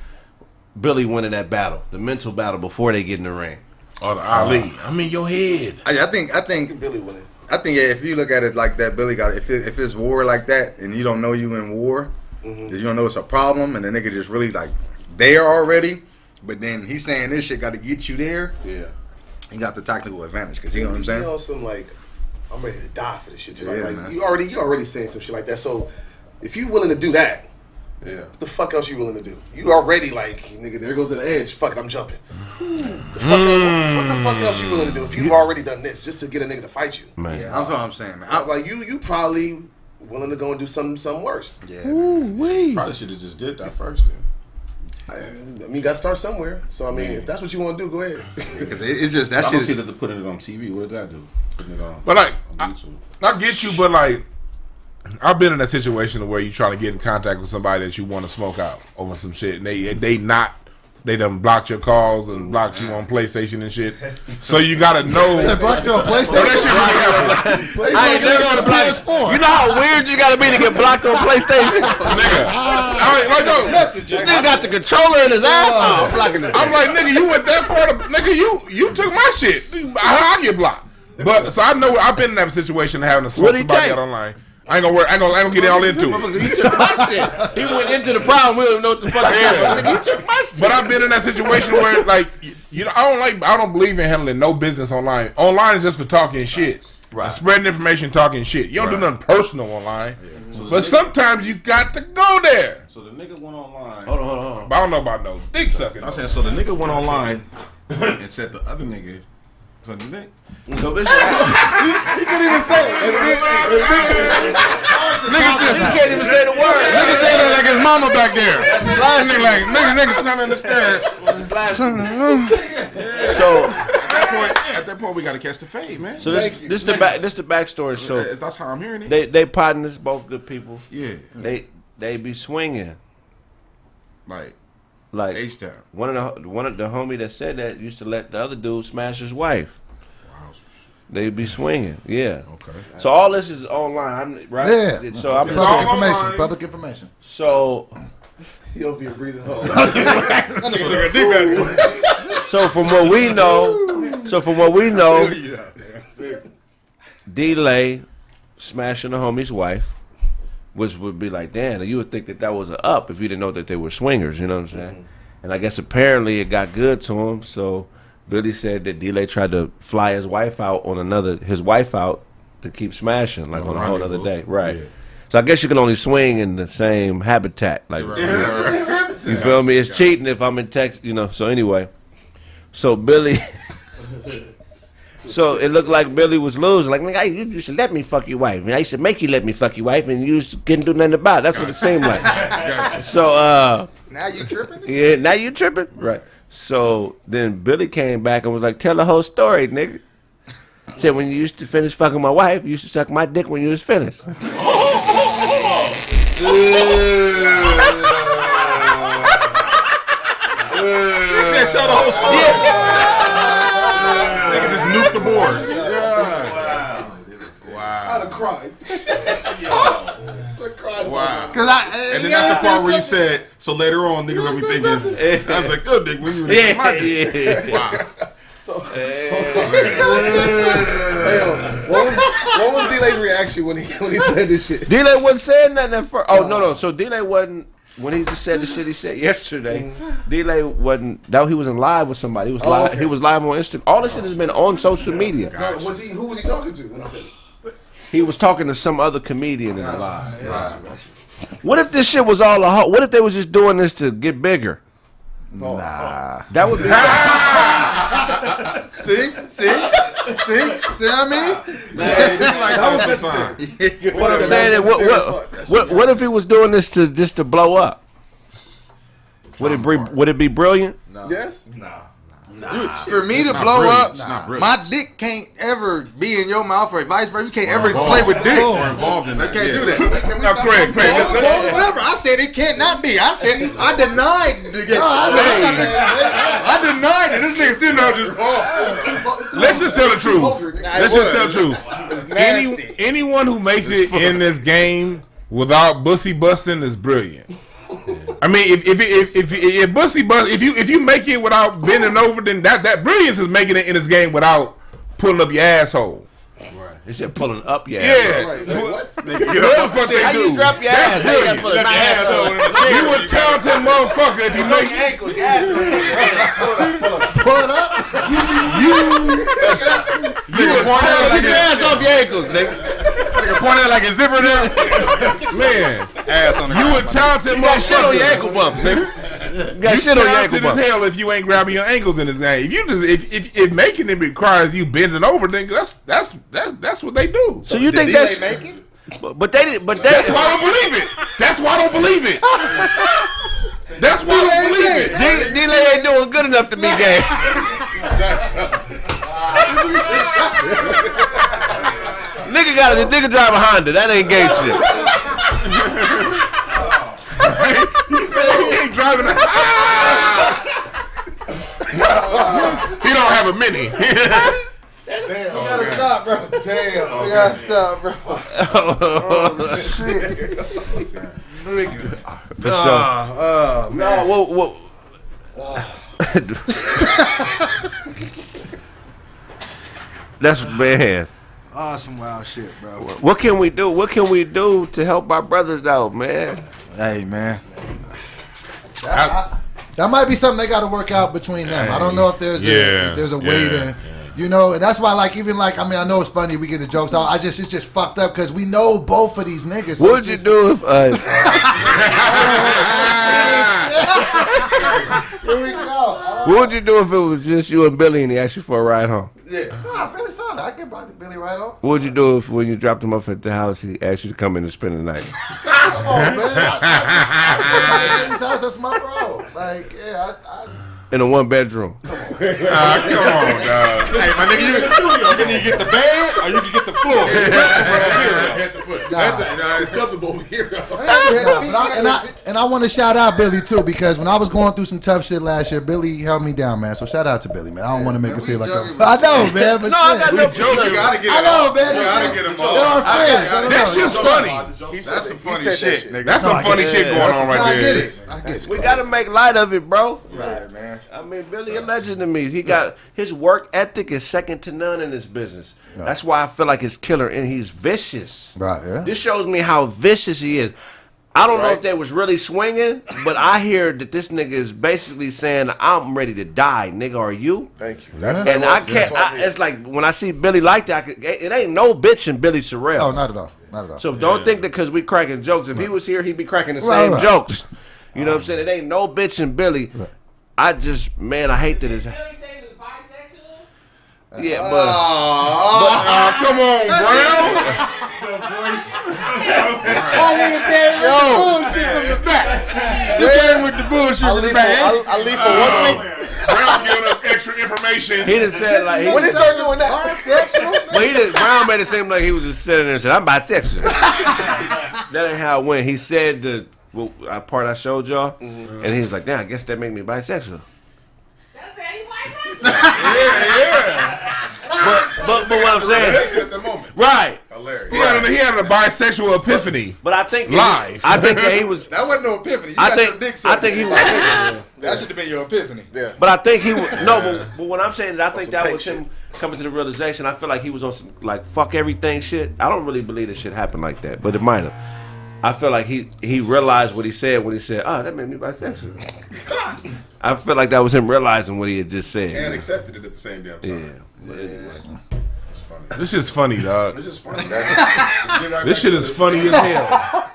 winning that battle, the mental battle before they get in the ring? Or the Ali. I'm in your head. I think Billy winning. I think if you look at it like that, Billy got it. If it's war like that, and you don't know you in war, you don't know it's a problem, and the nigga just really like there already. But then he's saying this shit got to get you there. Yeah. He got the tactical advantage because you know what I'm saying. You know, some like I'm ready to die for this shit too. Yeah, like, you already saying some shit like that. So if you willing to do that. Yeah. What the fuck else you willing to do? You already like, nigga, there goes to the edge. Fuck it, I'm jumping. What the fuck else you willing to do if you already done this just to get a nigga to fight you? Man. Yeah, that's what I'm saying, man. You probably willing to go and do something worse. Yeah. Ooh, probably should have just did that first then. I mean, you got to start somewhere. So, I mean, if that's what you want to do, go ahead. It's just that shit. I don't see that they're putting it on TV. What did that do? Putting it on, but like, on YouTube. I get you, but like, I've been in a situation where you trying to get in contact with somebody that you want to smoke out over some shit, and they done blocked your calls and blocked you on PlayStation and shit. So you gotta know. Blocked you on PlayStation. You know how weird you gotta be to get blocked on PlayStation, nigga. This nigga got the controller in his ass. I'm like, nigga, you went that far, nigga. You took my shit. I get blocked. But so I know I've been in that situation having to smoke somebody out online. I ain't gonna worry. I ain't gonna get all into it. He took my shit. He went into the problem. We don't even know what the fuck happened. He took my shit. But I've been in that situation where, like, you know, I don't believe in handling no business online. Online is just for talking shit, right? Spreading information, talking shit. You don't do nothing personal online. Yeah. So but sometimes you got to go there. So the nigga went online. Hold on. I don't know about no dick sucking. I'm saying so the nigga went online and said the other nigga. So no, bitch. He couldn't even say it. He can't even say the word. Nigga said that like his mama back there. Nigga like, niggas not understand. So at that point, we gotta catch the fade, man. So this the backstory. So that's how I'm hearing it. They partners, both good people. Yeah. They be swinging. Like H-Town. One of the homie that said that used to let the other dude smash his wife. Wow. They be swinging. Yeah. Okay. So all this is online, right? Yeah. So I'm public information. So he'll be breathing hole. So from what we know, D-Lay smashing the homie's wife. Which would be like, damn, you would think that was an up if you didn't know that they were swingers, you know what I'm saying? And I guess apparently it got good to him, so Billy said that D-Lay tried to fly his wife out to keep smashing, like on a whole other day. Right. Yeah. So I guess you can only swing in the same habitat. Like, you feel me? It's cheating if I'm in Texas, you know. So anyway, so Billy... So it looked like Billy was losing. Like, nigga, you used to let me fuck your wife. And I used to make you let me fuck your wife, and you couldn't do nothing about it. That's what it seemed like. So, now you tripping? Yeah, now you tripping? Right. So then Billy came back and was like, tell the whole story, nigga. Said, when you used to finish fucking my wife, you used to suck my dick when you was finished. He said, tell the whole story. Nigga just nuked the boards. Yeah. Wow. I'd have cried. Wow. And then that's the part where you said, so later on, niggas will be thinking, I was like, good dick, when you were my dick. Wow. So, what was D-Lay's reaction when he said this shit? D-Lay wasn't saying nothing at first. Oh, no. So D-Lay wasn't. When he just said the shit he said yesterday, D-Lay wasn't. Now he was in live with somebody. He was live. Okay. He was live on Instagram. All this shit has been on social media. Gotcha. Who was he talking to? When he said it? He was talking to some other comedian in the live. What if this shit was all a hoe? What if they was just doing this to get bigger? Nah. That would be. See what I mean? Man, that was fine. What I'm saying is, what if he was doing this to just to blow up? Would it be brilliant? No. Yes. No. Nah, for me to blow up, my dick can't ever be in your mouth, or vice versa. You can't ever play with dicks. We're involved in that. Can't do that. Can we stop? Whatever. I said it can't not be. I said I denied the game. I denied it. This nigga sitting there just let's just tell the truth. Let's just tell the truth. Anyone who makes it in this game without bussy busting is brilliant. I mean, if bussy bust, if you make it without bending over, then that brilliance is making it in this game without pulling up your asshole. Right. It's just pulling up your asshole. Yeah. Right. What? You know what the fuck they do? You drop your ass? That's brilliant. You a talented motherfucker if you make your ankles. Pull it up. You get your ass off your ankles, nigga. Point out like a zipper there. Man, ass on the ground. You a talented motherfucker. Got shit on your ankle bump, nigga. You got shit on your ankle bump. As hell if you ain't grabbing your ankles in this game. If you just if making it requires you bending over, then that's what they do. So you think that's making? But they didn't. But that's why I don't believe it. That's why I don't believe it. That's why I don't believe it. D-Lay ain't doing good enough to be gay. Nigga got it. Nigga drive a Honda. That ain't gay shit. He said he ain't driving a Honda. He don't have a Mini. Damn. We gotta stop, bro. Damn. We gotta stop, bro. Oh, shit. For sure. Oh, man. No, whoa. That's bad. Oh, some wild shit, bro. What can we do? What can we do to help our brothers out, man? Hey, man. That might be something they got to work out between them. I don't know if there's a way to, you know, and that's why, like, even like, I mean, I know it's funny, we get the jokes out. It's just fucked up because we know both of these niggas. So what would you do if? Here we go. What would you do if it was just you and Billy and he asked you for a ride home? Yeah. Nah, Billy saw that. I can buy Billy right home. What would you do if when you dropped him off at the house, he asked you to come in and spend the night? Come on, man. I his house. That's my bro. Like, yeah. In a one-bedroom. Come on, dog. Hey, my nigga, you in the studio. You can either get the bed or you can get the floor. It's comfortable over here. And I want to shout out Billy, too, because when I was going through some tough shit last year, Billy held me down, man. So shout out to Billy, man. I don't want to make it seem like that. I know, man. But no, I got no joke. I know, man. I got to get him all. That shit's funny. That's some funny shit, nigga. That's some funny shit going on right there. I get it. I get it. We got to make light of it, bro. Right, man. I mean, Billy, a legend to me. He got his work ethic is second to none in this business. Right. That's why I feel like it's killer, and he's vicious. Right. Yeah. This shows me how vicious he is. I don't know if they was really swinging, but I hear that this nigga is basically saying, "I'm ready to die, nigga. Are you?" Thank you. That's and I can't. It's like when I see Billy like that, it ain't no bitch in Billy Sorrells. Oh, not at all. Not at all. So don't think that because we cracking jokes. If he was here, he'd be cracking the same jokes. You know what I'm saying? It ain't no bitch in Billy. Right. I just, man, I hate that it's... Did Billy say he was bisexual? Yeah, but come on, bro. You came with the bullshit from the back. I leave for 1 week. Brown giving us extra information. He just said like... When he started doing that? But he didn't... Brown made it seem like he was just sitting there and said, I'm bisexual. That ain't how it went. He said the... Well, part I showed y'all, and he was like, "Damn, I guess that made me bisexual." That's how you bisexual. But what I'm saying, at the moment, right? Hilarious. He had a bisexual epiphany. But I think live. I think that he was. That wasn't no epiphany. I think he was. That should have been your epiphany. Yeah. But I think he was no. But what I'm saying is, I think that was him coming to the realization. I feel like he was on some like fuck everything shit. I don't really believe this shit happened like that, but it might have. I feel like he realized what he said when he said, "Oh, that made me bisexual." I feel like that was him realizing what he had just said, and accepted it at the same damn time. Yeah, but anyway, it's funny. This shit's funny, dog. This shit is funny as hell.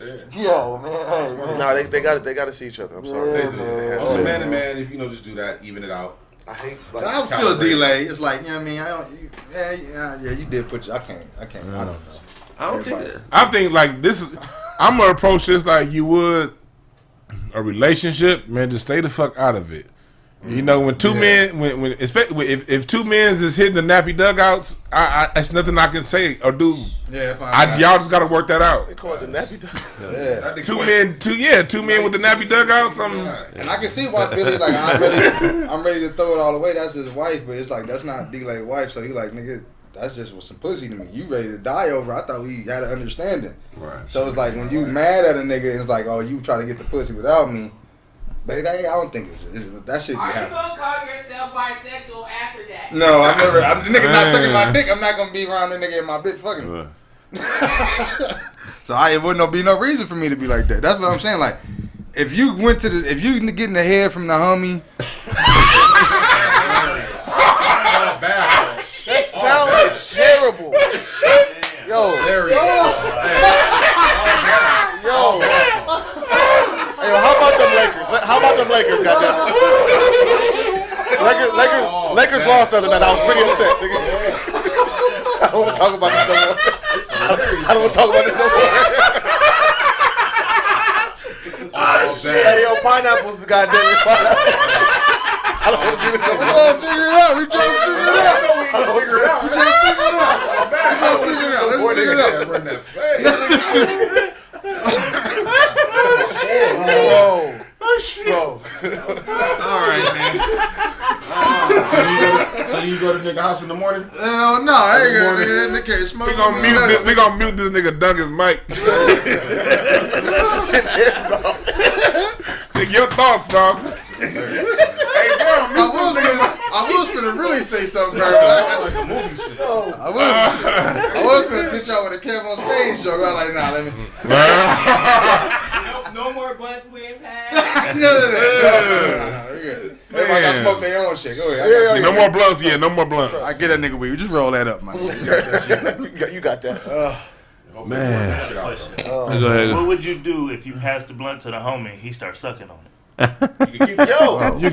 Yeah. Yo, man. Hey, man. Nah, they gotta see each other. I'm sorry. Yeah, they do. So man to man, if you know, just do that, even it out. I hate. Like, I don't feel D-Lay. It's like, you know what I mean? I don't. Yeah. You did put. I can't. I don't know. I don't think that. I think like this is. I'm gonna approach this like you would a relationship, man. Just stay the fuck out of it. You know, when two men, if two men is hitting the nappy dugouts, it's nothing I can say or do. Yeah, y'all just gotta work that out. They call it the nappy dugouts. Yeah. Two men with the nappy dugouts. And I can see why Billy like I'm ready to throw it all away. That's his wife, but it's like that's not D-Lay's wife. So he like, nigga, that's just was some pussy to me. You ready to die over? I thought we had an understanding. Right. So it's like when you mad at a nigga, it's like, oh, you try to get the pussy without me. But I don't think it's that shit. Are you gonna call yourself bisexual after that? No, I never. I'm the nigga not sucking my dick. I'm not gonna be around the nigga in my bitch fucking. So it wouldn't be no reason for me to be like that. That's what I'm saying. Like, if you getting the head from the homie. It sounds terrible. Yo, there he is. Yo. Hey, how about them Lakers? How about them Lakers, goddamn? Lakers lost the other night. I was pretty upset, nigga. I don't want to talk about this no more. I don't want to talk about this no more. Oh, shit. Hey, yo, pineapples, goddamn. I don't want to do this no more. We're trying to figure it out. We're trying to figure it out. Whoa. Oh, shit. Bro. Alright, man. So you go to nigga house in the morning? Hell no, I ain't gonna nigga can't smoke. We gonna mute this nigga dunk his mic. Your thoughts, dog. Hey, girl, I was finna really say something. Like some movie shit. I was finna pitch y'all with a cam on stage, Joe. I was like, nah, let me... No more blunts we ain't passed. No. We're good. Everybody got to smoke their own shit. Go ahead. No more blunts. Yeah, no more blunts. I get that nigga weed. Just roll that up, man. You got that. Man. What would you do if you passed the blunt to the homie and he starts sucking on it? You can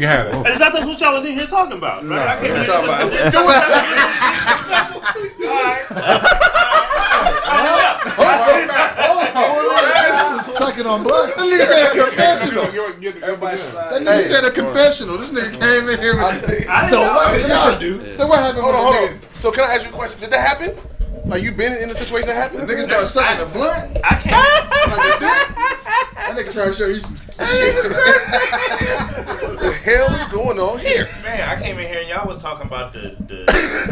have it. Is that what y'all was in here talking about? Right? No, I can't talk about it. Sucking on blood. That nigga said a confessional. That nigga said a confessional. This nigga came in here with it. So what did y'all do? So what happened? Hold on. So can I ask you a question? Did that happen? Like, you been in a situation that happened? The nigga started sucking the blunt? I can't. That nigga trying to show you some skin. What the hell is going on here? Man, I came in here and y'all was talking about the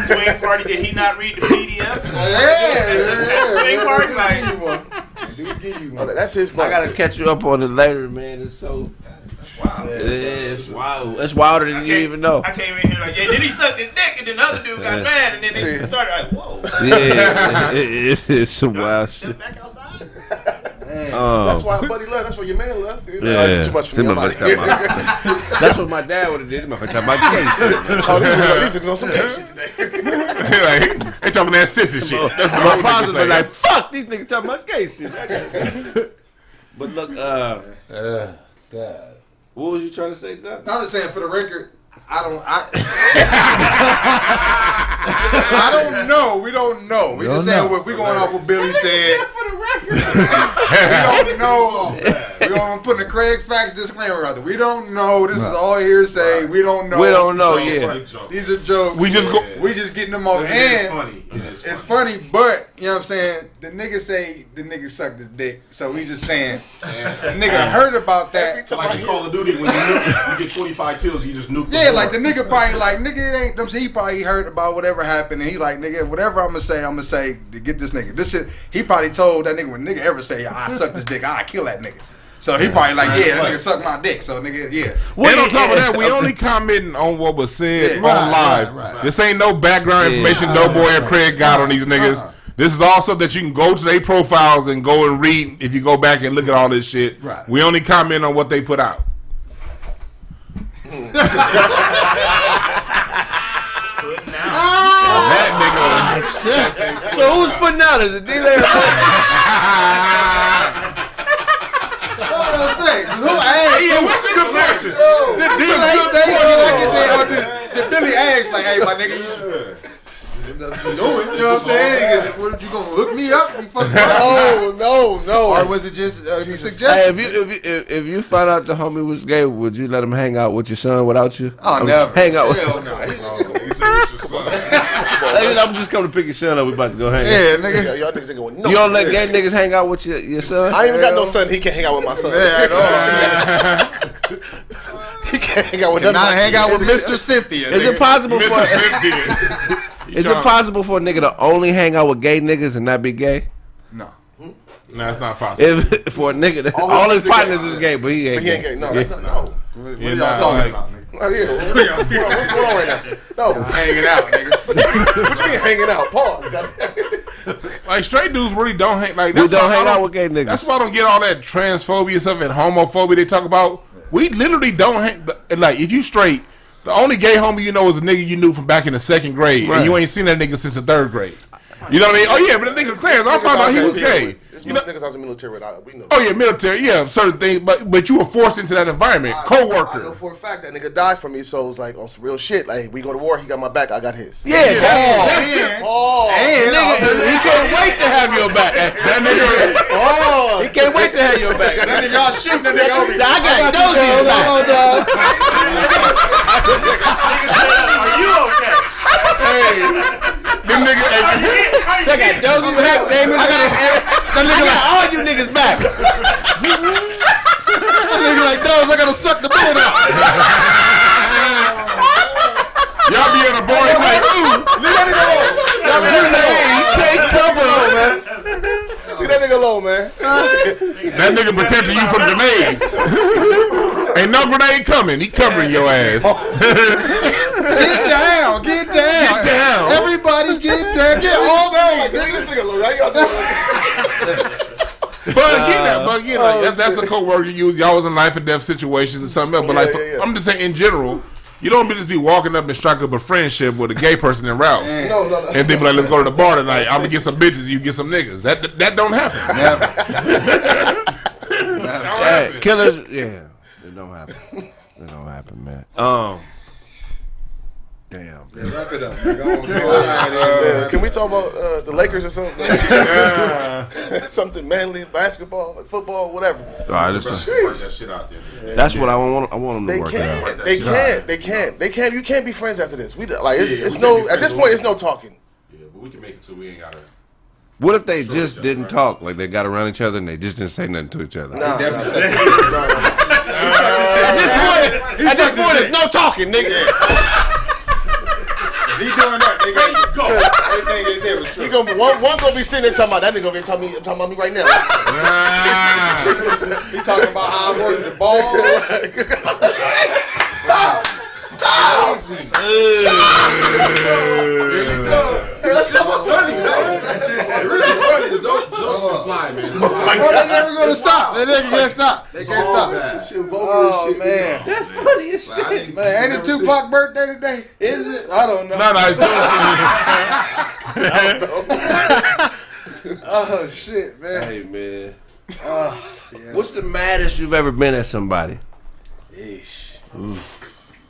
swing party. Did he not read the PDF? Yeah. Swing party, like. That's his part. I got to catch you up on it later, man. It's so... Wow. Yeah, it's wild. It's wilder than you even know. I came in here like, yeah, then he sucked his dick, and then the other dude got mad, and then they started like, whoa. Yeah, it's some wild shit. Back outside? That's why buddy left. That's why your man left. It's too much for me. That's what my dad would have did. My case. Oh, these niggas on some gay shit today. Like, they talking that sissy shit. That's my father's like, fuck, these niggas talking about gay shit. But look, God. What was you trying to say, Doug? I'm just saying, for the record, I don't know. We don't know. We just saying what we going off what Billy said. For the record. We don't know. We're gonna put a Kraig Facts disclaimer out there. We don't know. This is all hearsay. Right. We don't know. Yeah. These are jokes. We just getting them off. And funny. It's funny, but you know what I'm saying? The nigga say the nigga sucked his dick. So we just saying the nigga heard about that. Like in Call of Duty when you get 25 kills, you just nuke. Yeah, like the nigga probably like nigga it ain't them. He probably heard about whatever happened and he like nigga whatever I'm gonna say to get this nigga. This shit he probably told that nigga when nigga ever say I suck this dick, I kill that nigga. So he probably like, yeah, that nigga sucked my dick. So nigga, yeah. Well, and on top of that, we only commenting on what was said on live. Right. This ain't no background information Doughboy and Kraig got on these niggas. This is all stuff that you can go to their profiles and go and read if you go back and look at all this shit. Right. We only comment on what they put out. That nigga. Shit. So who's putting out? Is it D-Lay? Hey, yeah, what's the comparison? Did D-Lay say it like it did? Or did Billy Ash like, hey, my nigga, you know what I'm saying? What, you gonna hook me up? You fucking no. Or was it just you suggestion? Hey, if you find out the homie was gay, would you let him hang out with your son without you? Oh, never. Hang out with him. He said with your son. I'm just coming to pick your son up. We about to go hang out. Yeah, nigga. Y'all niggas ain't going nowhere. You don't let gay niggas hang out with your son? I ain't even got no son. He can't hang out with my son. He can't hang out with him. Not hang out with Mr. Cynthia. Is it possible for a nigga to only hang out with gay niggas and not be gay? No. No, it's not possible. For a nigga, all his partners is gay, but he ain't gay. No, that's not. No. What are y'all talking about, nigga? Oh, yeah. What's going on right now? No, hanging out, nigga. What you mean hanging out? Pause. Like straight dudes really don't hang. Like we don't hang out with gay niggas. That's why I don't get all that transphobia stuff and homophobia they talk about. We literally don't hang. Like if you straight, the only gay homie you know is a nigga you knew from back in the 2nd grade, right, and you ain't seen that nigga since the 3rd grade. You know what I mean? Oh yeah, but the nigga Clarence, I found out he was gay. This niggas I was in military. We know. Oh yeah, military. Yeah, certain things, but you were forced into that environment. Coworker. I know for a fact that nigga died for me, so it's like on some real shit. Like we go to war, he got my back, I got his. Yeah, he can't wait to have your back. That nigga. Oh, he can't wait to have your back. That nigga, y'all shooting that nigga over. I got dozies. Are you okay? Hey. Them niggas, I got dozies back. I got all you niggas back. That nigga like, dogs, I gotta suck the bullet out. Y'all be in a bar and like, ooh, leave that nigga alone. You can't cover him, man. Leave that nigga alone, man. That nigga protecting you from grenades. Ain't no grenade coming. He covering your ass. Get down, get down. Get down. Everybody get down. Get all down. This nigga look like y'all doing. But that's a co-worker you use. Y'all was in life and death situations or something else. But I'm just saying in general, you don't just be walking up and striking up a friendship with a gay person in Ralph's. No. And they be like, let's go to the bar tonight. I'm going to get some bitches. You get some niggas. That don't happen. Never. Killers, yeah. It don't happen. It don't happen, man. Damn. Yeah, wrap it up. Can we talk about the Lakers or something? Something manly, basketball, football, whatever. All right, work that shit out there. Yeah, that's what I want. I want them to work that out. They can't. You can't be friends after this. At this point, it's no talking. Yeah, but we can make it so we ain't gotta. What if they just didn't talk? Like they got around each other and they just didn't say nothing to each other. At this point, it's no talking, nigga. He doing that, nigga. Go. Everything is here was true. One gonna be sitting there talking about that nigga. Gonna be talking about me right now. He talking about how I worked the ball. Stop. Let's talk about something nice. It's really funny. Jokes can fly, man. They're never gonna stop. That nigga can't stop. They can't stop. Oh man, that's funny as shit. Man, ain't it Tupac birthday today? Is it? I don't know. No, it's oh shit, man. Hey man. What's the maddest you've ever been at somebody? Ish.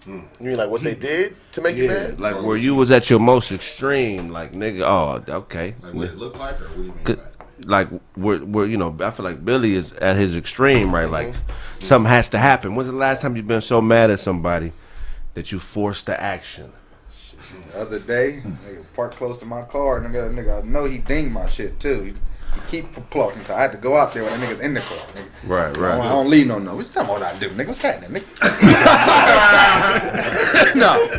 You mean like what they did to make you mad? Like where you was at your most extreme, like nigga. Oh, okay. Like what it looked like, or what do you mean? Like where you know? I feel like Billy is at his extreme, right? Like something has to happen. When's the last time you've been so mad at somebody that you forced the action? The other day, nigga parked close to my car, and nigga, I know he dinged my shit too. He keep plucking, cause I had to go out there when the niggas in the car. Nigga. Right. I don't leave no. What you talking about? I do, nigga. What's happening, nigga? No,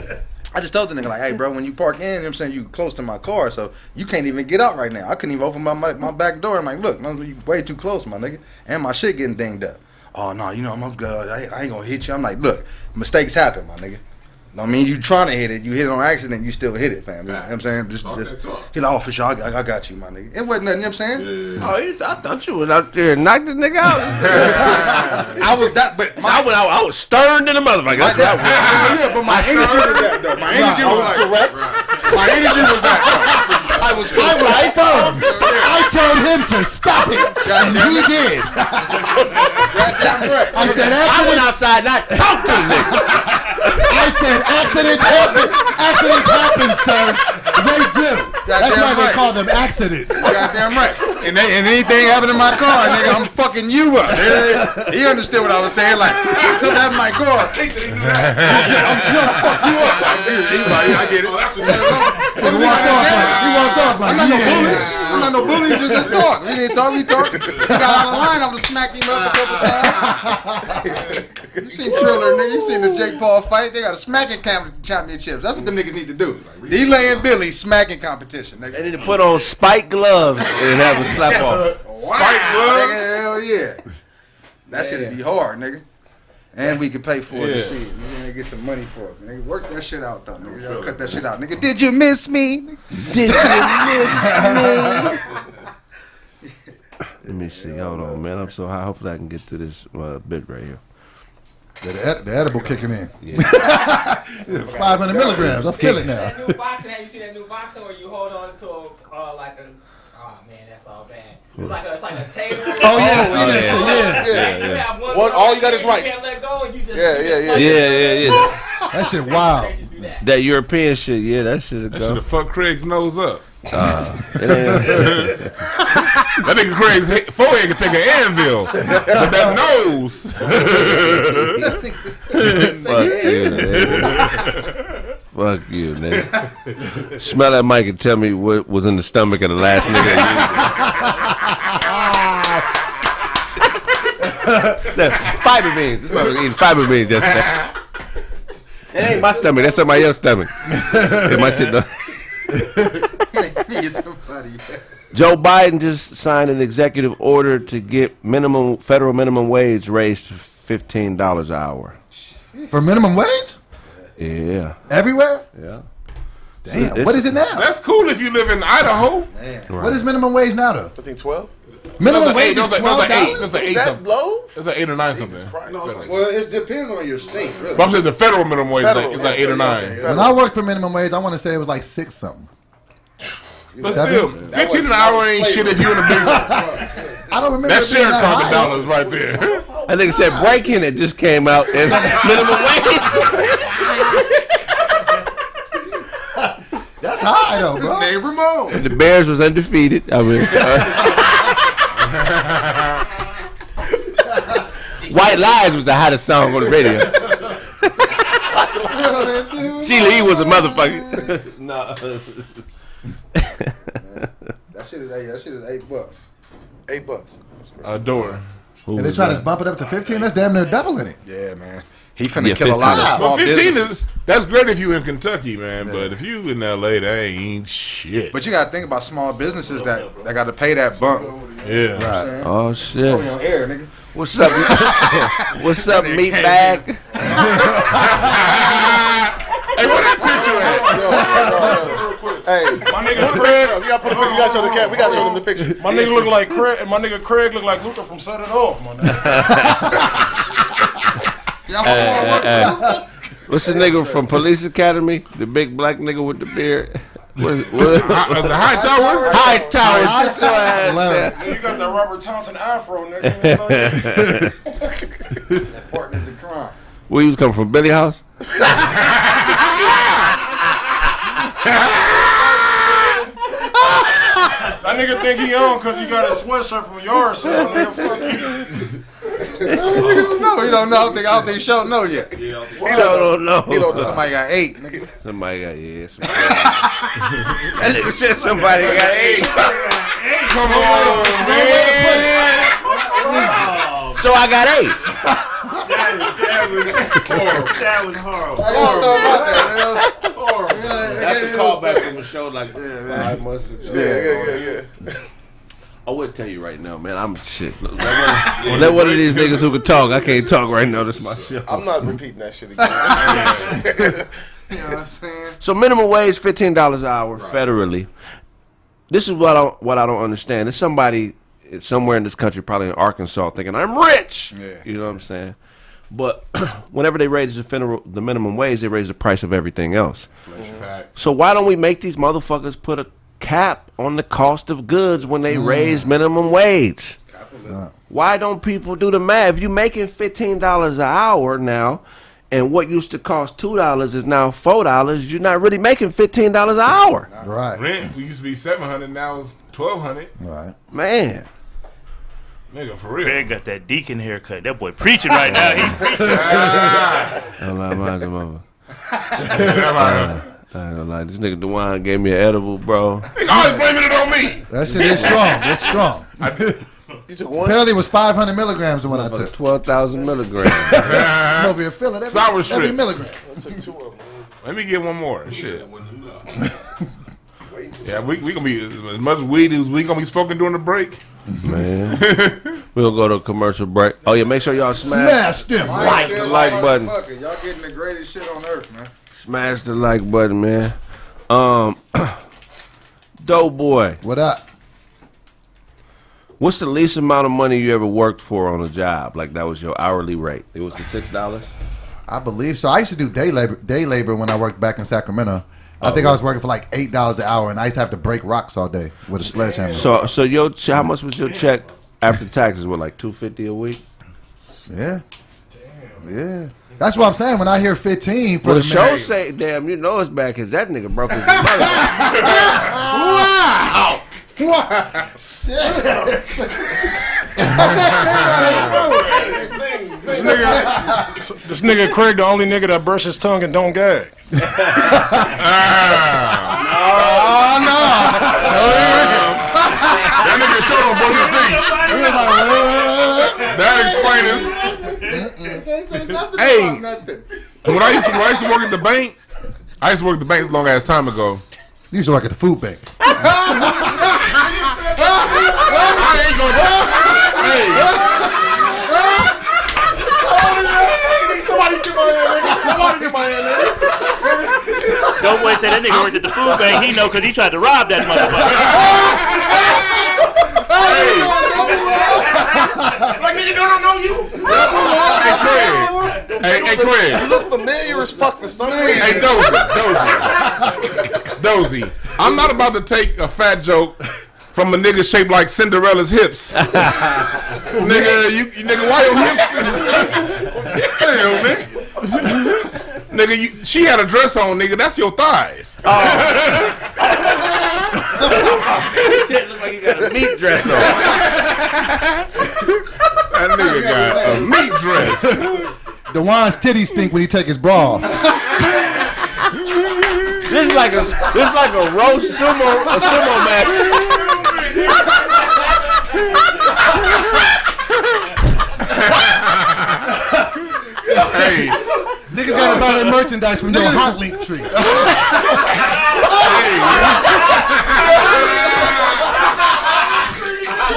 I just told the nigga like, hey, bro, when you park in, you know what I'm saying, you close to my car, so you can't even get out right now. I couldn't even open my back door. I'm like, look, you way too close, my nigga, and my shit getting dinged up. Oh no, you know I'm up. I ain't gonna hit you. I'm like, look, mistakes happen, my nigga. I mean, you trying to hit it. You hit it on accident. You still hit it, fam. You know what I'm saying? Just he like, oh, for sure. I got you, my nigga. It wasn't nothing. You know what I'm saying? Yeah. Oh, I thought you was out there and knocked the nigga out. I was that, but I was stern in the motherfucker. That's what I was. Yeah, but my energy was that, though. My energy was direct. My energy was that. I told him to stop it, and he did. I said, I went outside and I talked to him. I said, accidents happen. Accidents happen, sir. They do. That's why they call them accidents. Goddamn right. And anything happened in my car, nigga, I'm fucking you up. He understood what I was saying. Like, he took that in my car. He said, I'm gonna fuck you up. He's like, I get it. He walked off like, I'm not no bully. I'm not no bully. Just let's talk. We didn't talk. We talked. We got out of line. I'm gonna smack him up a couple times. You seen Triller, nigga. You seen the Jake Paul fight. They got a smacking championships. That's what them niggas need to do. D-Lay and Billy smacking competition, nigga. They need to put on spike gloves and have a slap off. Wow. Spike gloves? Nigga, hell yeah. That shit would be hard, nigga. And we could pay for it to see it. Nigga, get some money for it. Nigga, work that shit out, though, nigga. Sure. Cut that shit out, nigga. Did you miss me? Did you miss me? Let me see. Hold on, man. I'm so high. Hopefully I can get to this bit right here. The edible kicking in. Yeah. 500 milligrams. I feel it now. That new boxing, have you seen that new boxing where you hold on to like a oh man, that's all bad. It's like a table. Oh yeah, I see that shit. Yeah. One, all you got is rights. You can't let go and you just yeah. That shit wild. That European shit, yeah, that shit. That should have fucked Craig's nose up. That nigga Craig's forehead can take an anvil, but that nose. Fuck you, nigga. Smell that mic and tell me what was in the stomach of the last nigga. Fiber beans. This man was eating fiber beans yesterday. It ain't my stomach. That's somebody else's stomach. Yeah, my shit done. Joe Biden just signed an executive order to get minimum federal minimum wage raised to $15 an hour. For minimum wage? Yeah. Everywhere? Yeah. Damn. So what is it now? That's cool if you live in Idaho. Right. What is minimum wage now, though? I think 12. Minimum wage is $12. Is that low? It's like 8 or 9 something. No, it's like, well, it depends on your state. Really. But I'm saying the federal minimum wage is like 8 or 9. Okay. When I worked for minimum wage, I want to say it was like 6 something. But still, 15 an hour ain't shit if you in a big I don't remember. That's share common dollars right there. I think it said break-in that just came out as minimum wage. That's high though, bro. His name Ramon. The Bears was undefeated. I mean, White Lies was the hottest song on the radio. Sheila E was a motherfucker. No. That shit is $8. $8. A door. And they trying to bump it up to 15. That's damn near doubling it. Yeah, man. He finna kill 15. A lot of small businesses. 15 is that's great if you in Kentucky, man. Yeah. But if you in LA, that ain't shit. But you gotta think about small businesses that gotta pay that bump. Yeah. Right. Oh shit. On air, nigga. What's up? What's up, meatbag? Hey, what that picture at? Hey, my nigga Craig, you gotta put a picture. You gotta show the cat. We gotta show them the picture. My nigga look like Craig, and my nigga Craig look like Luther from Set It Off, my nigga. What's the nigga from Police Academy? The big black nigga with the beard. Hightower. You got the Robert Townsend afro, nigga. That partner's a crime. Where you come from, Billy House? That nigga think he on because he got a sweatshirt from Yard Sale. No, he don't know. I don't think Show know yet. Yeah, don't know. He don't know. Somebody got 8. Nigga. Somebody got That nigga said somebody got 8. Come on, man. So I got 8. That was horrible. Horrible. That's a callback from a show like 5 months ago. Yeah. I would tell you right now, man, I'm shit. That one of these niggas who could talk. I can't talk right now. That's my shit. I'm not repeating that shit again. You know what I'm saying? So minimum wage, $15 an hour federally. This is what I don't understand. There's somebody somewhere in this country, probably in Arkansas, thinking, I'm rich. Yeah. You know what I'm saying? But whenever they raise the minimum wage, they raise the price of everything else. So why don't we make these motherfuckers put a cap on the cost of goods when they raise minimum wage. Why don't people do the math? If you're making $15 an hour now, and what used to cost $2 is now $4, you're not really making $15 an hour. Right. Rent used to be $700, now it's $1,200. Right. Man. Nigga, for real. Kraig got that deacon haircut. That boy preaching right now. He preaching. I ain't gonna lie. This nigga DeWine gave me an edible, bro. Nigga always blaming it on me. That shit is strong. It's strong. Apparently it was 500 milligrams when I took 12,000 milligrams. Over here, fill it. Sour strips. Every milligram. Let me get one more. Shit. Yeah, we gonna be as much weed as we gonna be smoking during the break. Man, we'll go to a commercial break. Oh yeah, make sure y'all smash them like button. Y'all getting the greatest shit on earth, man. Smash the like button, man. Doughboy, what up? What's the least amount of money you ever worked for on a job? Like that was your hourly rate? It was the $6. I believe so. I used to do day labor when I worked back in Sacramento. I think I was working for like $8 an hour, and I used to have to break rocks all day with a sledgehammer. So your how much was your check after taxes? What, like $250 a week? Yeah. Damn. Yeah. That's what I'm saying. When I hear 15 for the show, say, damn, you know it's bad because that nigga broke his money. Wow. Wow. Shit. this nigga Kraig, the only nigga that bursts his tongue and don't gag. That nigga sure don't brush his teeth. That explains it. Hey, when I used to work at the bank, I used to work at the bank a long ass time ago. You used to work at the food bank. I ain't gonna. Somebody get my hand. Somebody get my hand. Don't wait, say that nigga worked at the food bank. He know because he tried to rob that motherfucker. Hey, like nigga, don't I know you? Hey, Kraig. You look familiar as fuck for some reason. Hey, Dozy. I'm not about to take a fat joke from a nigga shaped like Cinderella's hips. Nigga, nigga, why your hips? Damn, nigga. Nigga, she had a dress on, nigga. That's your thighs. Oh. Shit, look like you got a meat dress on. That nigga got a meat dress. DeWine's titties stink when he take his bra off. This is like a roast sumo match. Hey, niggas gotta buy their merchandise from your hot link tree.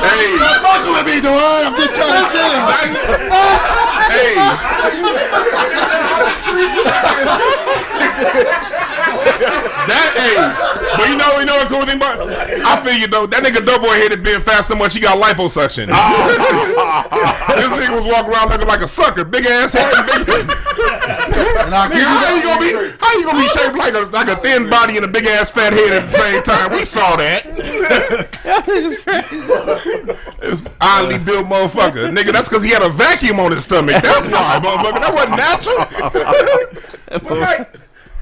Hey, not fucking with me, Duane. I'm just trying to chill. Hey. But you know what cool thing about it? I feel you though. That nigga Doughboy hated being fat so much he got liposuction. This nigga was walking around looking like a sucker, big ass head. How you gonna be shaped like a thin body and a big ass fat head at the same time? We saw that. That is crazy. It's oddly built motherfucker, nigga. That's because he had a vacuum on his stomach. That's why, motherfucker. That wasn't natural.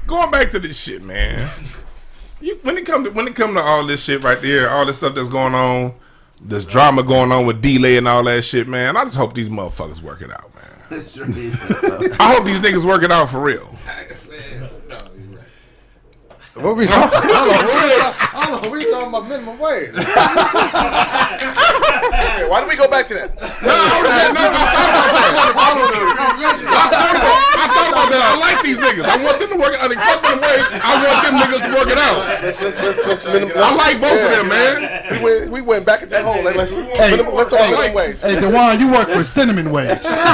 Going back to this shit, man. When it comes to all this shit right there, all this stuff that's going on, this drama going on with D-Lay and all that shit, man. I just hope these motherfuckers work it out, man. I hope these niggas work it out for real. We talking about minimum wage. Why do we go back to that? I thought about that. I like these niggas. I want them to work on the fucking wage. I want them niggas to work it out. I like both of them, man. We went back into the hole. Let's all minimum wage. Hey, DeWine, you work with cinnamon wage. We back.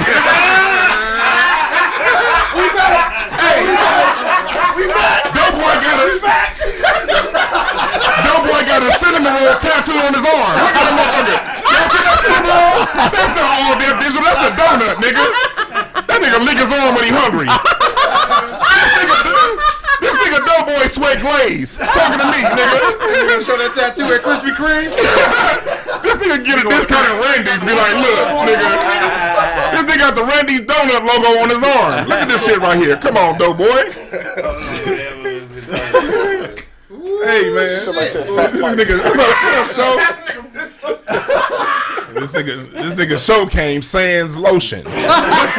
Hey, we back. Doughboy got a cinnamon roll tattoo on his arm. Look at that motherfucker. Y'all see that cinnamon roll? That's not all damn digital. That's a donut, nigga. That nigga lick his arm when he hungry. This nigga Doughboy sweat glaze. Talking to me, nigga. nigga show that tattoo at Krispy Kreme. This nigga get a discount at Randy's. Be like, look, nigga. This nigga got the Randy's donut logo on his arm. Look at this shit right here. Come on, dope boy. Hey man, somebody said fat boy. This nigga show came sans lotion. I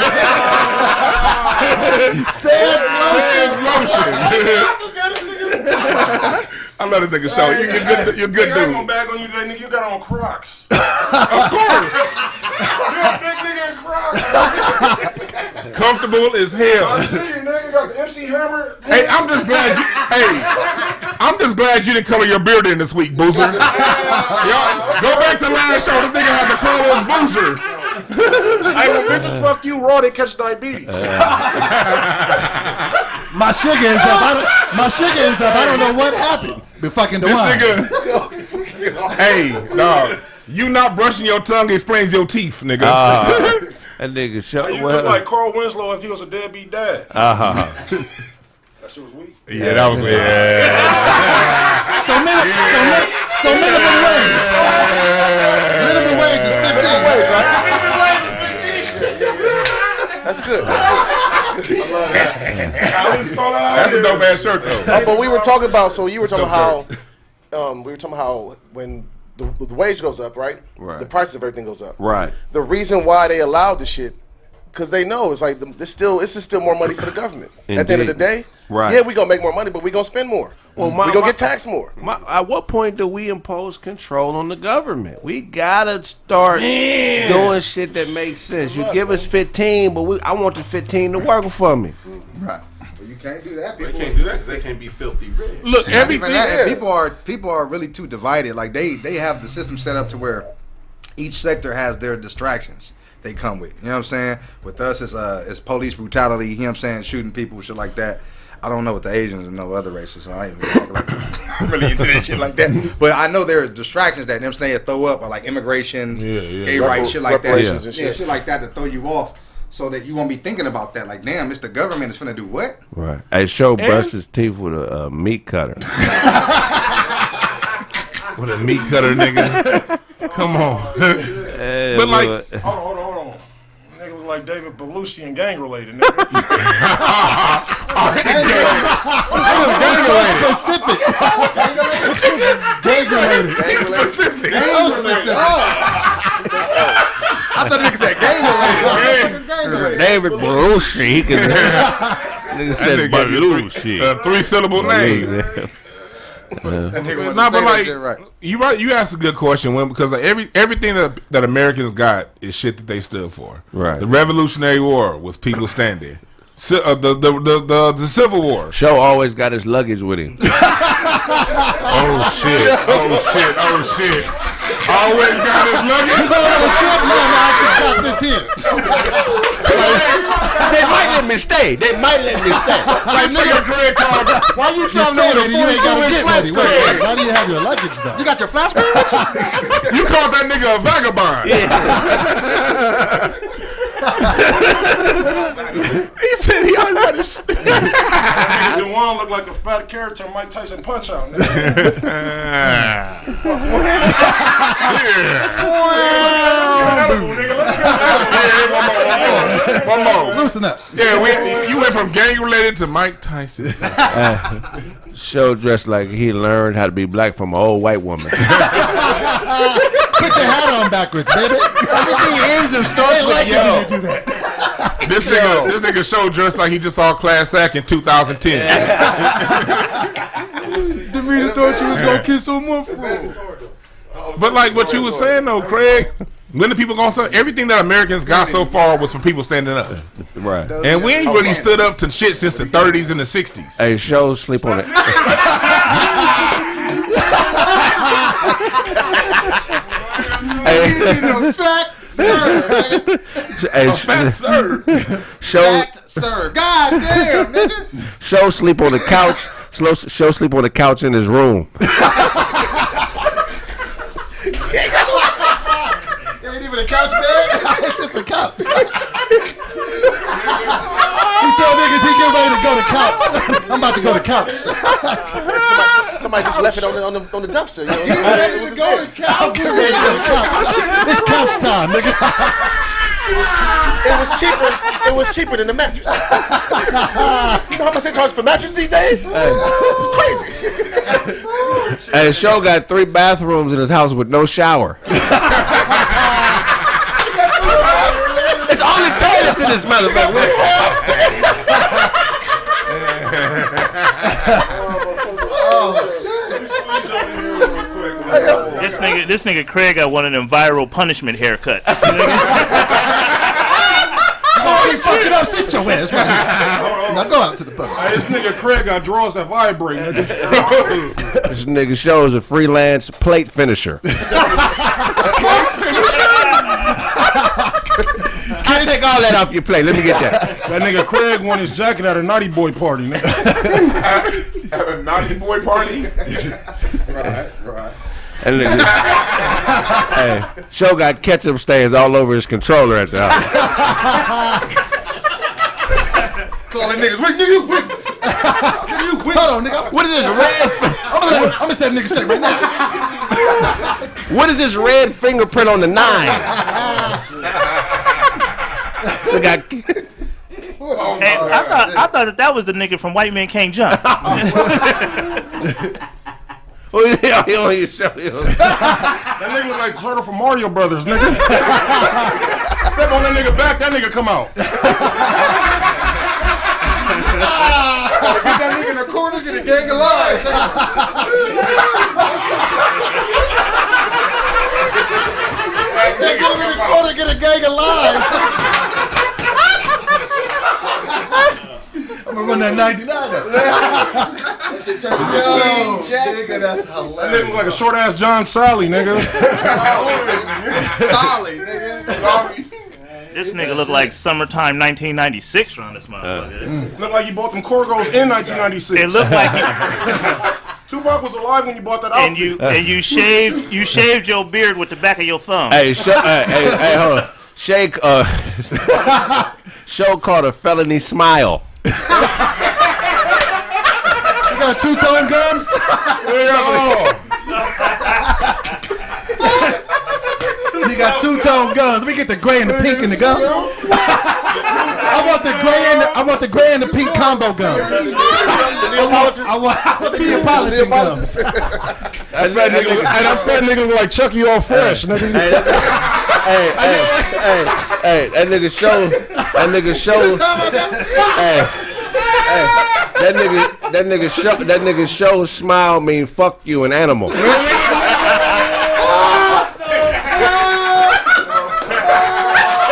love this nigga show. You're good, dude. I ain't gonna bag on you today, nigga. You got on Crocs. Of course. You're a big nigga in Crocs. Comfortable as hell. I see you, nigga. You got the MC Hammer. Hey, I'm just glad you. Hey, I'm just glad you didn't color your beard in this week, Boozer. Y'all go back to last show. This nigga had the Carlos Boozer. Hey, well, bitches, fuck you raw, they catch diabetes. My sugar is up. I don't know what happened. Been fucking the wine. Nigga. Hey, dog, you not brushing your tongue explains your teeth, nigga. That nigga shut up. You look like Carl Winslow if he was a deadbeat dad. That shit was weak. Yeah, that was weak. Yeah. So minimum wage is 15, right? That's good. I love that. That's a dope ass shirt though. But we were talking about, we were talking about how when the wage goes up, right? The price of everything goes up, right? The reason why they allowed this shit, because they know it's like this is still more money for the government. At the end of the day, right? Yeah, we gonna make more money, but we gonna spend more. Well, we gonna get taxed more. At what point do we impose control on the government? We gotta start doing shit that makes sense. You give us 15, but I want the 15 to work for me. Right. Well, you can't do that. People can't do that because they can't be filthy rich. Look, everything. That, people are really too divided. Like they have the system set up to where each sector has their distractions they come with. You know what I'm saying? With us, it's police brutality. You know what I'm saying? Shooting people, shit like that. I don't know what the Asians and no other races, so I ain't even talking like that. I'm really into that shit like that. But I know there are distractions that them snakes throw up, or like immigration, gay rights, shit like that. Yeah. And shit like that to throw you off so that you won't be thinking about that. Like, damn, it's the government is finna do what? Right. Hey, Show brushed his teeth with a meat cutter. With a meat cutter, nigga. Come on. But like, hold on. Nigga look like David Belushi and gang related, nigga. He's specific. I thought niggas said gang-related. David Belushi. Nigga said Belushi. Three-syllable name. Nah, but like, you asked a good question, Wim, because like everything that Americans got is shit that they stood for. Right. The Revolutionary War was people standing. The Civil War. Show always got his luggage with him. Oh shit! Always got his luggage. You going on a trip? I can stop this here. They might let me stay. Like nigga, credit card. Why you trying to do this? Why do you have your luggage though? You got your flash card. You called that nigga a vagabond. Yeah. He said he always got his stick. Duane looked like a fat character Mike Tyson punch out. One more. Loosen up. Yeah, you went from gang related to Mike Tyson. Show dressed like he learned how to be black from an old white woman. Put your hat on backwards, baby. Everything ends and starts like you do that. This nigga Show dressed like he just saw Class Act in 2010. Demeter thought you was gonna kiss on my phone. But like what you was saying though, Kraig, when the people gonna say everything that Americans got so far was from people standing up, right? And we ain't really stood up to shit since the 30s and the 60s. Hey, Show sleep on it. Fat sir. God damn, nigga. Show sleep on the couch. Show sleep on the couch in his room. It ain't even a couch bed. It's just a couch. He told niggas he get ready to go to couch. I'm about to go to couch. Somebody, somebody just left it on the dumpster. You know? It's couch time, nigga. It was cheaper than the mattress. You know how much they charge for mattresses these days? Hey. It's crazy. Hey, Sho got 3 bathrooms in his house with no shower. It's only toilets in this motherfucker. This nigga Kraig got one of them viral punishment haircuts. You fucking up, sit your ass. Now go out to the pub. This nigga Kraig got drawers that vibrate. This nigga Sho is a freelance plate finisher. I'll take all that off your plate. Let me get that. That nigga Kraig won his jacket at a Naughty Boy party. At a Naughty Boy party? Right. And nigga, hey, Sho got ketchup stains all over his controller at the house. Calling niggas, wait, nigga, you quick. Hold on, nigga. What is this red? I'm gonna say nigga say right now. What is this red fingerprint on the 9? They got. Oh, hey, I thought that was the nigga from White Man Can't Jump. That nigga look like Turtle from Mario Brothers, nigga. Step on that nigga back, that nigga come out. Get that nigga in the corner, get a gang alive. Get him in the corner, get a gang alive. I'm gonna run that 99 up. That shit turned into a nigga, that's hilarious. That nigga like a short ass John Solly, nigga. Solly, nigga. Sorry. This nigga look like summertime 1996 around this motherfucker. Look like you bought them Corgos in 1996. It looked like it. Tupac was alive when you bought that outfit. And you shaved your beard with the back of your thumb. Hey, hey, hold on. Shake, Sho caught a felony smile. You got 2-tone gums? You got 2-tone gums. Let me get the gray and the pink and the gums. I want the gray and the pink combo gums. I want the Neapolitan gums. That fat nigga look like Chucky all fresh, nigga. Hey, that nigga Sho, that nigga Sho smile mean fuck you an animal. That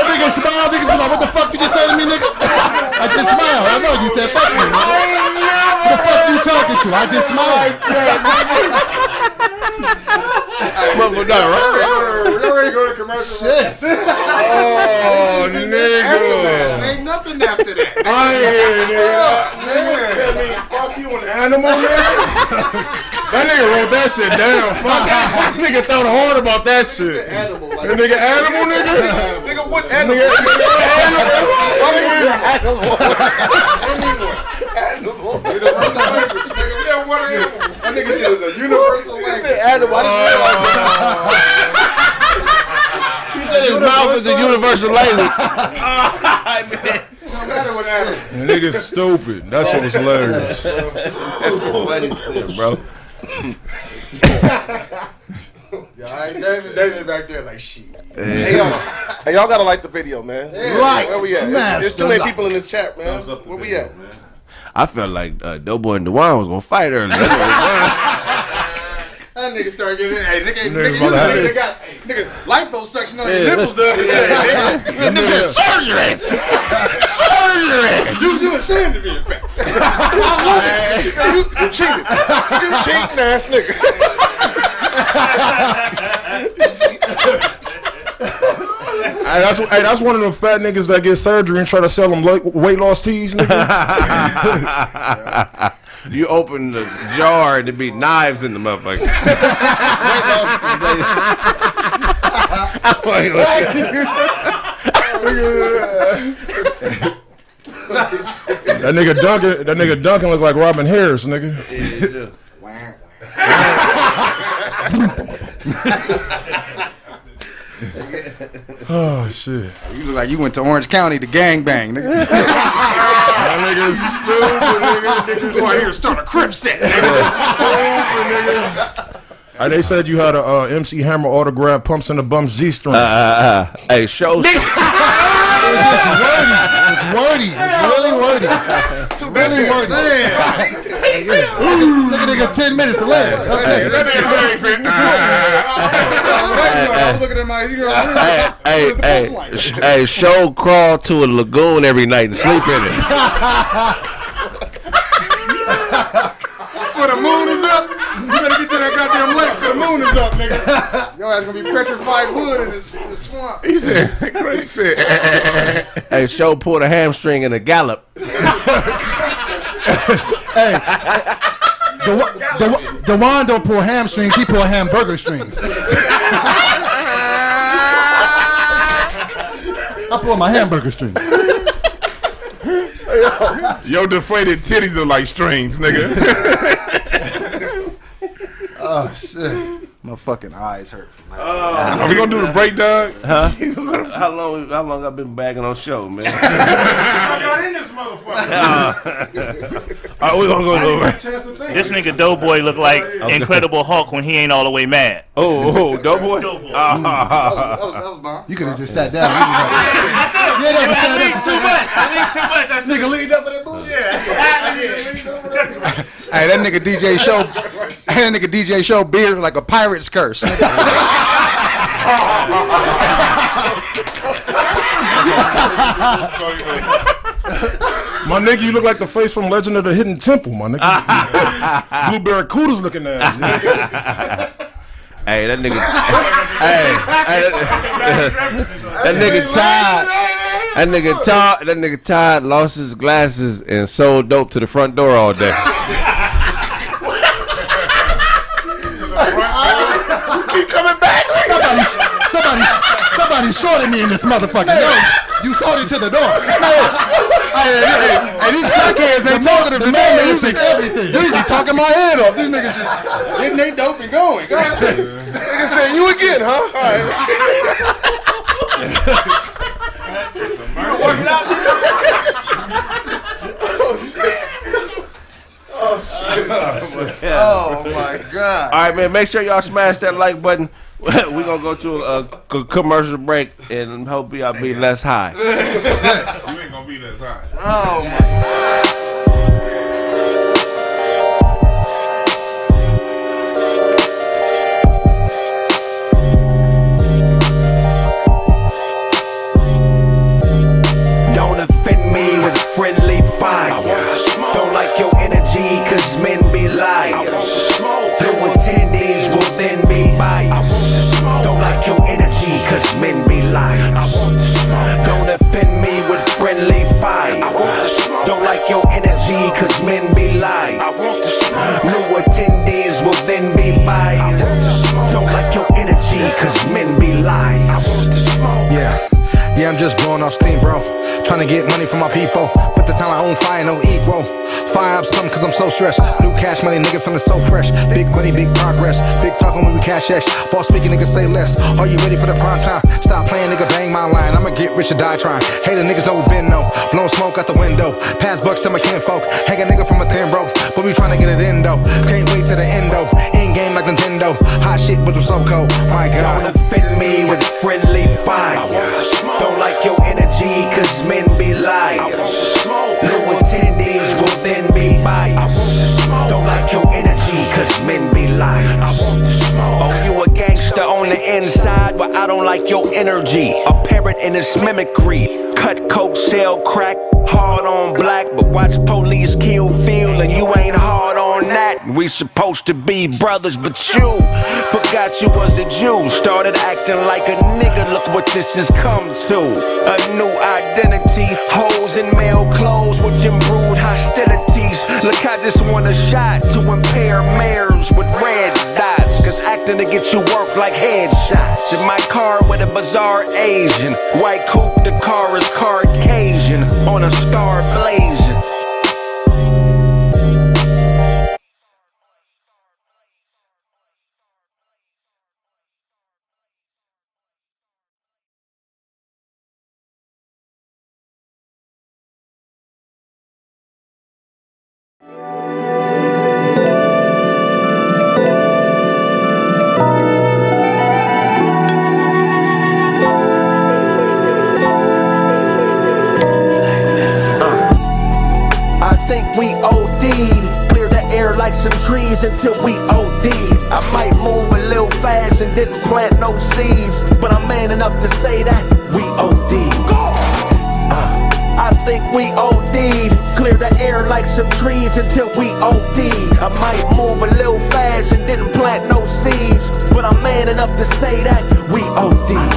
nigga smile, niggas be like, what the fuck you just said to me, nigga? I just smiled, I know you said fuck me, nigga. What the fuck you talking to? I just smiled. We're ready to go to commercial. Shit. Oh, nigga. Ain't nothing after that. Nigga. Fuck you, an animal, man. That nigga wrote that shit down. Fuck that nigga thought hard about that shit. Animal, like that nigga animal, nigga. Nigga, what animal? Animal. Universal language, nigga. Yeah, what animal? That nigga shit is a universal language. He said animal. His mouth is a universal language. That nigga's stupid. That shit was hilarious. That's funny, bro. David back there like shit. Hey, y'all gotta like the video, man. Yeah. Like, where we at? There's too many people in this chat, man. Where we at? Man. I felt like Doughboy and DeWine was gonna fight earlier. That nigga started getting in. Hey, nigga, you nigga got liposuction on your nipples though. Yeah, nigga surgery. Surgery. You ashamed to be a fat. You cheated. You cheating ass nigga. That's one of them fat niggas that get surgery and try to sell them weight loss teas, nigga. Yeah. You open the jar and there be knives in the motherfucker. That nigga Duncan look like Robin Harris, nigga. Oh shit! You look like you went to Orange County to gangbang, nigga. That nigga stupid, nigga. Boy, here start a crib set, nigga. Stupid, nigga. They said you had a MC Hammer autograph, Pumps in the Bumps G-string. Hey, show. It's wordy. It's really wordy. Really wordy. Took a nigga 10 minutes to laugh. I'm looking at my Hey, show crawl to a lagoon every night and sleep in it. When the moon is up, you better get to that goddamn lake. The moon is up, nigga. Your ass gonna be petrified wood in the swamp. He said, hey, show pulled a hamstring in a gallop. Hey, DeWan don't pull hamstrings, he pull hamburger strings. I pull my hamburger string. Yo, deflated titties are like strings, nigga. Oh shit, my fucking eyes hurt. Are we gonna do the break, dog? Huh? How long I've been bagging on show, man? I got in this motherfucker. All right, we gonna go over. This nigga Doughboy look like Incredible Hulk when he ain't all the way mad. Oh, Doughboy. You could have just sat down. I leaned too much. Nigga leaned up for that bullshit. Yeah. Hey, that nigga DJ show. That nigga DJ show beard like a pirate's curse. My nigga, you look like the face from Legend of the Hidden Temple, my nigga. Blue Barracuda's looking at him. Hey, that nigga. Hey, that nigga tired. That nigga Todd lost his glasses and sold dope to the front door all day. Keep coming back. Somebody shorted me in this motherfucker. No, you sold it to the door. Hey, these blackheads ain't talking to the man. They usually talking my head off. These niggas just getting they dope and going. Nigga said you again, huh? All right. Oh my God. Alright, man, make sure y'all smash that like button. We're going to go to a commercial break and hope y'all be less high. You ain't going to be less high. Oh my God. Friendly fire. Don't like your energy, cause men be liars. Your attendees will then be biased. Don't like your energy, cause men be liars. Don't offend me with friendly fire. Don't like your energy, cause men be liars. New attendees will then be biased. Don't like your energy, cause men be liars. Yeah, I'm just blowing off steam, bro. Trying to get money from my people, but the talent on fire, no equal. Fire up some cause I'm so stressed. New cash money, nigga feeling so fresh. Big money, big progress. Big talking when we cash X. Boss speaking, nigga say less. Are you ready for the prime time? Stop playing, nigga bang my line. I'ma get rich or die trying. Hater niggas know we been no. Blowing smoke out the window. Pass bucks to my kinfolk. Hang a nigga from a thin rope, but we trying to get it in though. Can't wait to the end though. End game like Nintendo. Hot shit but I'm so cold. My God. Don't offend me with friendly fire. Don't like your energy cause men be liars. New attendees will then be biased. Don't like your energy cause men be liars. Oh, you a gangster on the inside, but I don't like your energy. A parrot in its mimicry. Cut coke, sell crack. Hard on black, but watch police kill feel, and you ain't hard on that. We supposed to be brothers, but you forgot you was a Jew. Started acting like a nigga, look what this has come to. A new identity, hoes in male clothes with your rude hostilities. Look, I just want a shot to impair mares with red dots, cause acting to get you work like headshots. In my car with a bizarre Asian, white coupe, the car is Caucasian, on a star blazing. think we OD'd. Clear the air like some trees until we OD'd. I might move a little fast and didn't plant no seeds, but I'm man enough to say that we OD'd. I think we OD'd. Clear the air like some trees until we OD'd. I might move a little fast and didn't plant no seeds, but I'm man enough to say that we OD'd.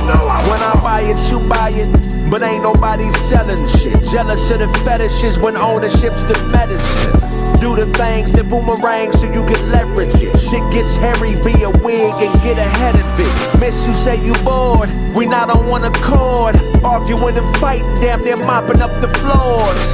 When I buy it, you buy it, but ain't nobody selling shit. Jealous of the fetishes when ownership's the medicine. Do the things that boomerang so you can leverage it. Shit gets hairy, be a wig and get ahead of it. Miss, you say you bored, we not on one accord. Arguing and fighting, damn near mopping up the floors.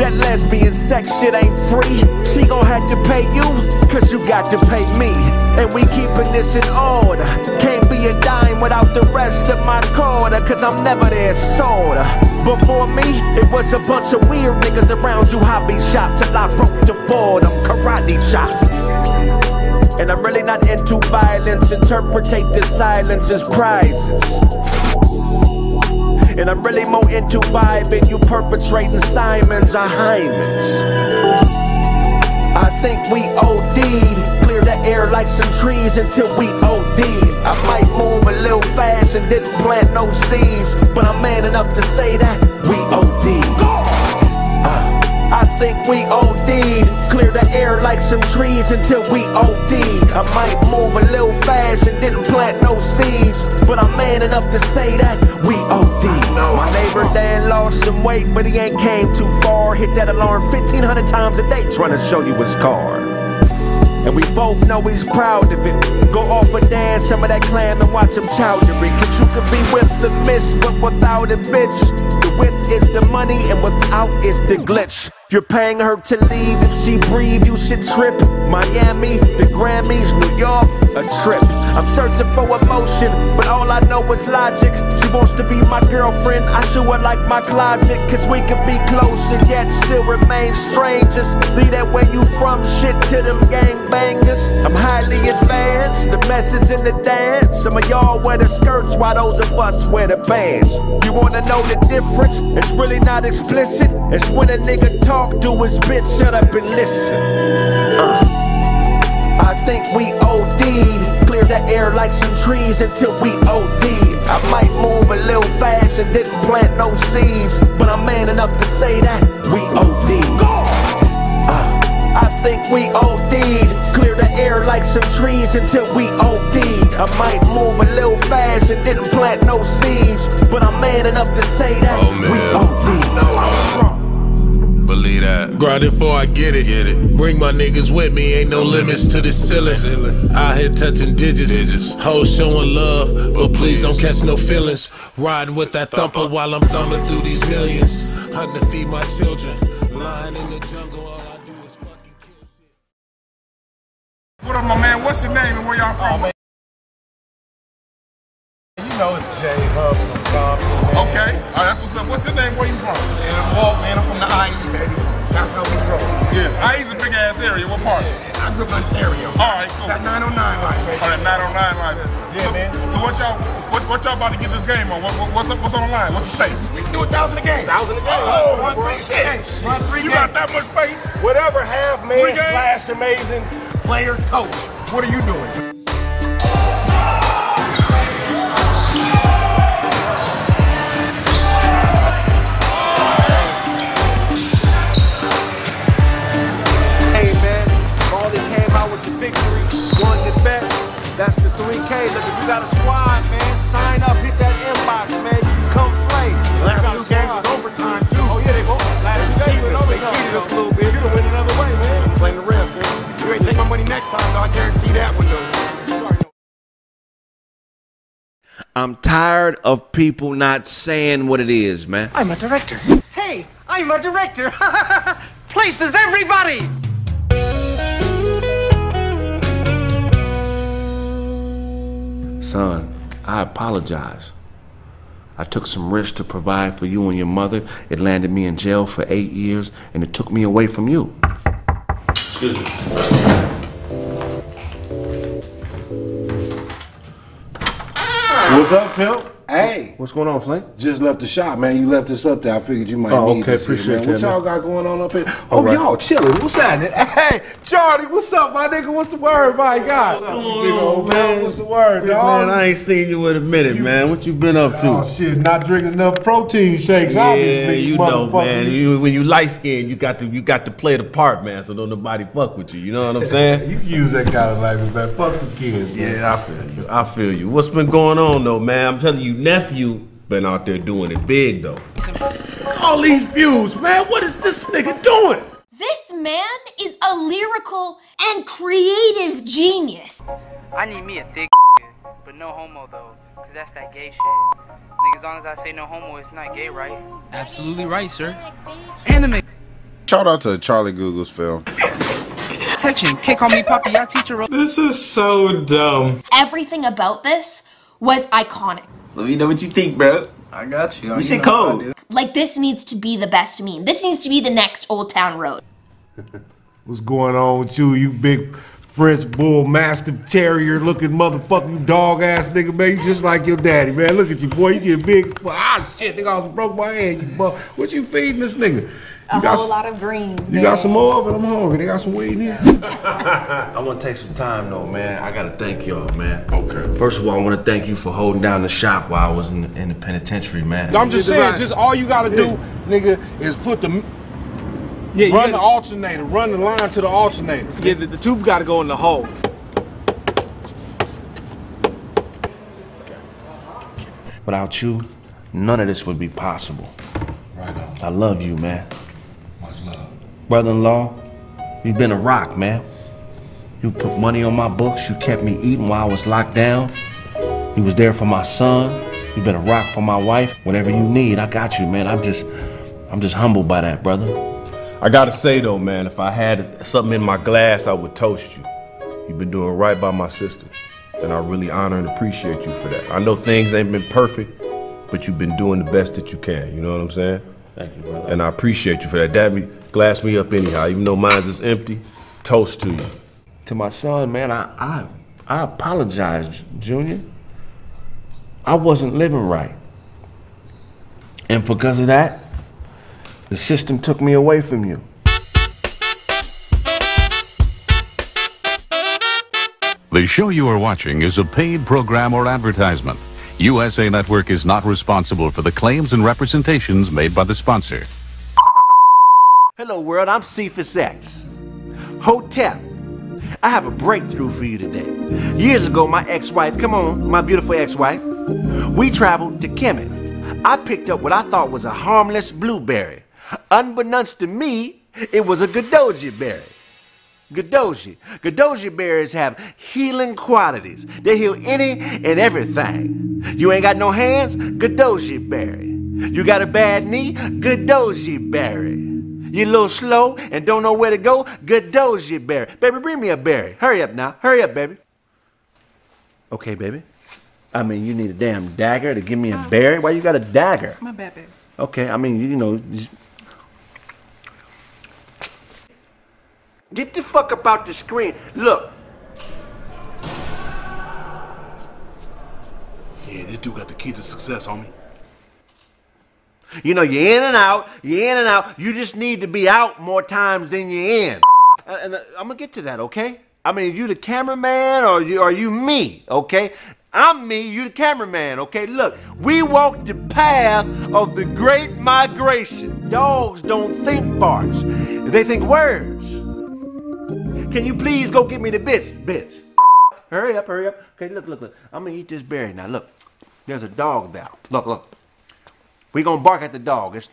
That lesbian sex shit ain't free. She gon' have to pay you, cause you got to pay me. And we keepin' this in order. Can't be a dime without the rest of my quarter, cause I'm never there sorta. Before me, it was a bunch of weird niggas around you hobby shop, till I broke the board of karate chop. And I'm really not into violence. Interpretate the silence as prizes. And I'm really more into vibing, you perpetrating Simons or Hymans. I think we OD'd, clear the air like some trees until we OD'd. I might move a little fast and didn't plant no seeds, but I'm man enough to say that we OD'd. I think we OD'd, clear the air like some trees until we OD'd. I might move a little fast and didn't plant no seeds, but I'm man enough to say that we OD'd. My neighbor Dan lost some weight, but he ain't came too far. Hit that alarm 1,500 times a day trying to show you his car. And we both know he's proud of it. Go off and dance some of that clam and watch him chowdery. Cause you could be with the miss, but without a bitch. With is the money and without is the glitch. You're paying her to leave. If she breathe, you should trip. Miami, the Grammys, New York, a trip. I'm searching for emotion, but all I know is logic. She wants to be my girlfriend, I show her like my closet. Cause we could be close and yet still remain strangers. Leave that where you from shit to them gangbangers. I'm highly advanced, the message in the dance. Some of y'all wear the skirts while those of us wear the pants. You wanna know the difference? It's really not explicit. It's when a nigga talk to his bitch, shut up and listen. I think we OD'd, clear the air like some trees until we OD'd. I might move a little fast and didn't plant no seeds, but I'm man enough to say that we OD'd. I think we OD'd, clear the air like some trees until we OD'd. I might move a little fast and didn't plant no seeds, but I'm man enough to say that we OD'd. Believe that. Grind it before I get it. Bring my niggas with me, ain't no limits to the ceiling. Out here touching digits. Hoes showing love, but please don't catch no feelings. Riding with that thumper while I'm thumbing through these millions. Hunting to feed my children, lying in the jungle. All I do is fucking kill shit. What up, my man? What's your name and where y'all from? You know it's J Hub from Compton. Okay, that's what's up. What's your name? Where you from? And Walt, man, I'm from the IE, baby. That's how we grow. Yeah, IE's a big ass area. What part? Yeah, I grew up in Ontario. All right, cool. That 909 line, baby. All right, 909 line. Yeah, so, man. So what y'all about to get this game on? What's on the line? What's the stakes? We can do 1,000 a game. 1,000 a game. Oh, run three games. Run three games. You got that much space? Whatever, half man slash amazing player coach. What are you doing? That's the 3K. Look, if you got a squad, man, sign up, hit that inbox, man. You can come play. Last two games was overtime, too. Oh, yeah, they both. Last two games was overtime. They cheated us a little bit. You're going to win another way, man. I'm playing the refs, man. You ain't take my money next time, though. I guarantee that one, though. I'm tired of people not saying what it is, man. I'm a director. Hey, I'm a director. Places everybody. Son, I apologize. I took some risks to provide for you and your mother. It landed me in jail for 8 years, and it took me away from you. Excuse me. What's up, Pimp? Hey. What's going on, Sling? Just left the shop, man. You left this up there. I figured you might need this. Oh, okay. Appreciate that. What y'all got going on up here? Oh, y'all chilling. What's happening? Hey, Charlie, what's up, my nigga? What's the word, my guy? What's up, big old man? What's the word, dog? Man, I ain't seen you in a minute, man. What you been up to? Oh, shit. Not drinking enough protein shakes, obviously. Yeah, you know, man. When you light-skinned, you got to play the part, man, so don't nobody fuck with you. You know what I'm saying? You can use that kind of language, man. Fuck the kids, man. Yeah, I feel you. I feel you. What's been going on, though, man? I'm telling you, nephew been out there doing it big though. All these views, man, what is this nigga doing? This man is a lyrical and creative genius. I need me a thick but no homo though, cause that's that gay shit. Nigga, as long as I say no homo, it's not gay, right? Absolutely right, sir. Anime. Shout out to Charlie Google's film. Attention, can't call me Poppy, I teach her. This is so dumb. Everything about this was iconic. Let me know what you think, bro. I got you. We should code. Like, this needs to be the best meme. This needs to be the next Old Town Road. What's going on with you, you big French bull mastiff terrier looking motherfucking dog ass nigga, man? You just like your daddy, man. Look at you, boy. You get big. Ah, shit, nigga, I almost broke my hand. You buff. What you feeding this nigga? A whole lot of greens. You got some more of it? I'm hungry. They got some weed in here. I want to take some time though, man. I got to thank y'all, man. Okay. First of all, I want to thank you for holding down the shop while I was in the penitentiary, man. I'm just saying, just all you got to do, nigga, is put the... Yeah, run the alternator. Run the line to the alternator. Yeah, the tube got to go in the hole. Without you, none of this would be possible. Right on. I love you, man. Love. Brother-in-law, you've been a rock, man. You put money on my books. You kept me eating while I was locked down. You was there for my son. You've been a rock for my wife. Whatever you need, I got you, man. I'm just humbled by that, brother. I gotta say though, man, if I had something in my glass, I would toast you. You've been doing right by my sister, and I really honor and appreciate you for that. I know things ain't been perfect, but you've been doing the best that you can. You know what I'm saying? Thank you, brother. And I appreciate you for that. Dad, glass me up anyhow, even though mine's is empty. Toast to you. To my son, man, I apologize, Junior. I wasn't living right. And because of that, the system took me away from you. The show you are watching is a paid program or advertisement. USA Network is not responsible for the claims and representations made by the sponsor. Hello world, I'm Cephas X. Hotep, I have a breakthrough for you today. Years ago, my ex-wife, my beautiful ex-wife, we traveled to Kemet. I picked up what I thought was a harmless blueberry. Unbeknownst to me, it was a godoji berry. Godoji. Godoji berries have healing qualities. They heal any and everything. You ain't got no hands? Godoji berry. You got a bad knee? Godoji berry. You a little slow and don't know where to go? Godoji berry. Baby, bring me a berry. Hurry up now. Hurry up, baby. Okay, baby. I mean, you need a damn dagger to give me a berry? Why you got a dagger? My bad, baby. Okay, I mean, you know... Get the fuck up out the screen. Look. Yeah, this dude got the key to success, homie. You know, you're in and out. You're in and out. You just need to be out more times than you're in. And I'm going to get to that, okay? I mean, are you the cameraman or are you me, okay? I'm me, you the cameraman, okay? Look, we walk the path of the great migration. Dogs don't think barks. They think words. Can you please go get me the bits? Hurry up, hurry up. Okay, look. I'm gonna eat this berry now. Look, there's a dog there. Look. We gonna bark at the dog. It's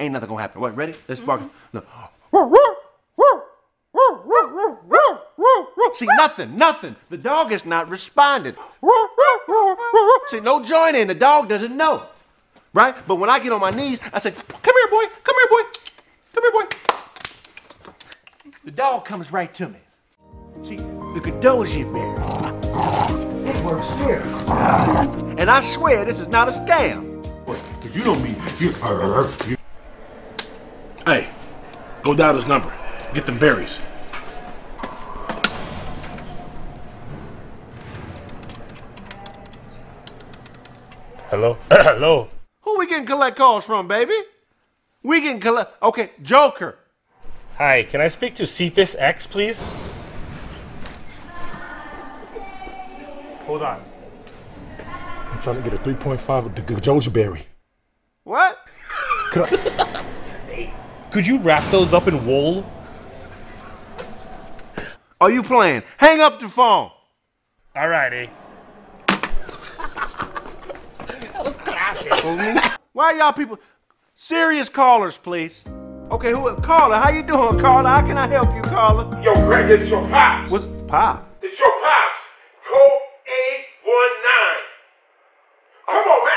ain't nothing gonna happen. What? Ready? Let's bark. Look. See, nothing. The dog is not responding. See, no joining. The dog doesn't know, right? But when I get on my knees, I say, "Come here, boy. Come here, boy. Come here, boy." The dog comes right to me. See, the Godoji berry. It works here. And I swear this is not a scam. What? You don't mean you. Hey, go dial his number. Get them berries. Hello? Hello? Who we getting collect calls from, baby? We getting collect... Okay, Joker. Hi, can I speak to Cephas X, please? Hold on. I'm trying to get a 3.5 of the Gojoja berry. What? Could you wrap those up in wool? Are you playing? Hang up the phone. Alrighty. That was classic. Why y'all people? Serious callers, please. Okay, who? Caller, how you doing, caller? How can I help you, caller? Yo, Greg, it's your pops. What pop? It's your pops. Code 819. Come on, man,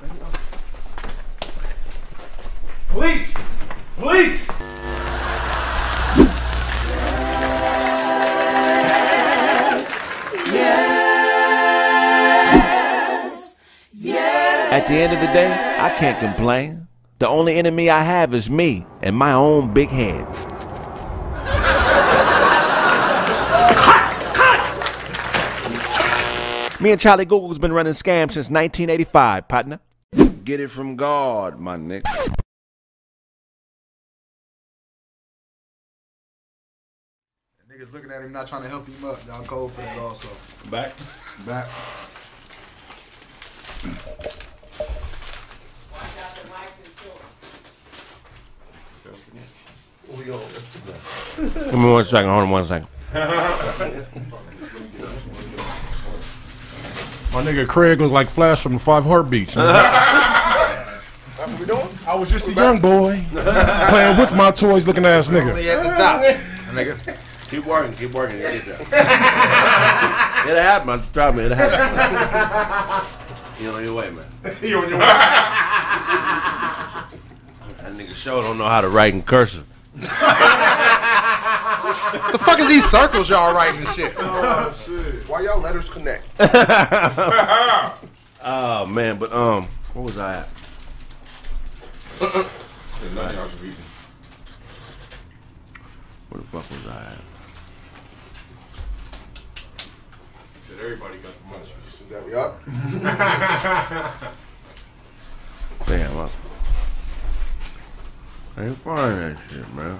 819. I don't even remember. Please, please. At the end of the day, I can't complain. The only enemy I have is me and my own big head. Me and Charlie Google's been running scams since 1985, partner. Get it from God, my nigga. That nigga's looking at him, not trying to help him up. Y'all cold for that also. Back. Back. Give me 1 second, hold on 1 second. My nigga Kraig looked like Flash from the 5 Heartbeats. That's what we doing? I was just a young boy playing with my toys looking ass nigga. Only at the top. Nigga. Keep working, it'll get there. It'll happen, I promise me, it'll happen. You on your way, man. You on your way. That nigga show don't know how to write in cursive. The fuck is these circles y'all writing and shit? Oh, shit. Why y'all letters connect? Oh, man, but, what was I at? Where the fuck was I at? He said everybody got the munchies. Is that we up? Damn, up. I ain't find that shit, man.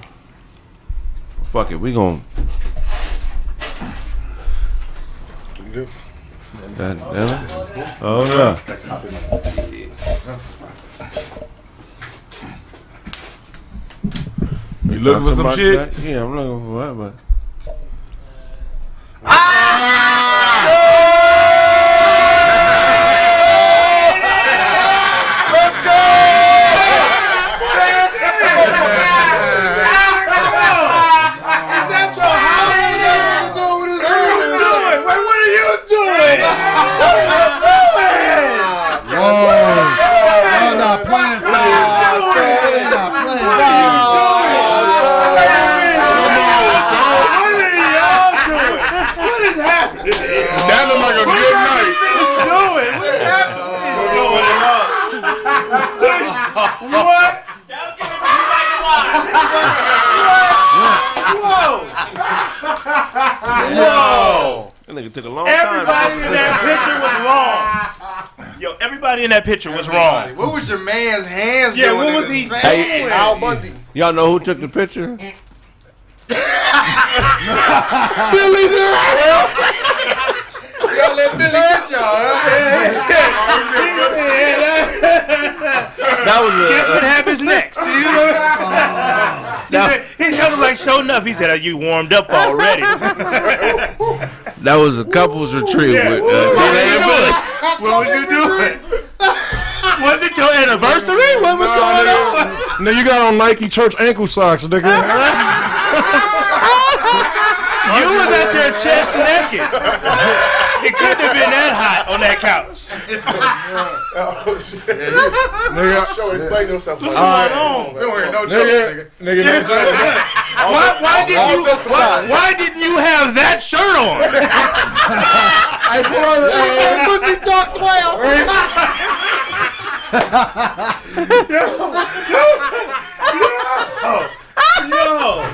Fuck it, we gon'. You good? God damn it. Oh, yeah. You looking for some shit? That? Yeah, I'm looking for that, but. What? Don't give it to me like you want. Whoa! Whoa! That nigga took a long time. Everybody in that picture was wrong. Yo, everybody in that picture was wrong. What was your man's hands doing? Yeah, what was he doing? Hey, Al Bundy. Y'all know who took the picture? Billy Sorrells. Y'all let Billy get y'all. That was guess what happens next? You know what I mean? He held it like showing up. He said, "Are you warmed up already?" That was a couples retreat with Billy. What was you doing? Was it your anniversary? What was going on? No, you got on Nike church ankle socks, nigga. You was out there chest naked. It couldn't have been that hot on that couch. Oh, shit. Nigga, show explain yourself. What's going on? Don't worry, no jokes, nigga. No jokes. Why didn't you have that shirt on? I put on Pussy Talk 12. Yo.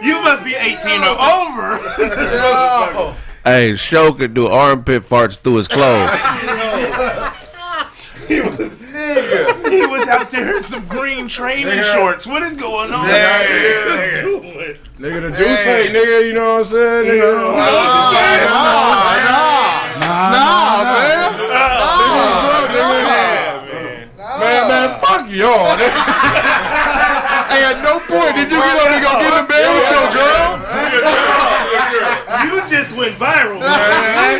You must be 18 or over. Yo. Hey, Show could do armpit farts through his clothes. He was nigga. He was out there in some green training shorts. What is going on? Nigga, the deuce ain't nigga, you know what I'm saying? Nigga, Nah, man, fuck y'all. Hey, at no point did you get up and go get in bed with your girl. You just went viral, man.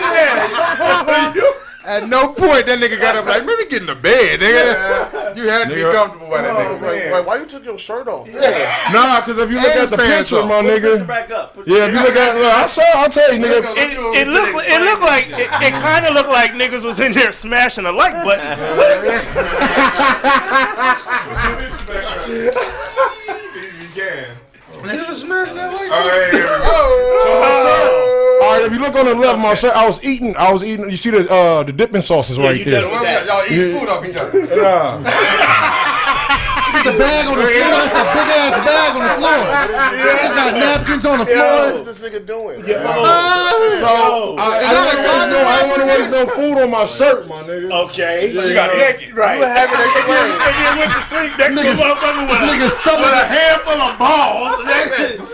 At no point that nigga got up like, let me get in the bed, nigga. You had to be comfortable by that nigga. Wait, why you took your shirt off? Yeah. Nah, because if you look at the picture, my nigga. Yeah, if you look at, look, I saw. I'll tell you, nigga. It kind of looked like niggas was in there smashing the like button. Niggas smashing that like button. Oh. All right, if you look on the left, my shirt, I was eating, you see the dipping sauces right there. Y'all eating food off each other. The bag on the floor, that's a big ass bag on the floor. It's got napkins on the floor. What is this nigga doing? So, I want to waste no food on my shirt, my nigga. Okay. So you got naked, right? You having a sweat. And then went to sleep next to motherfucker with a handful of balls.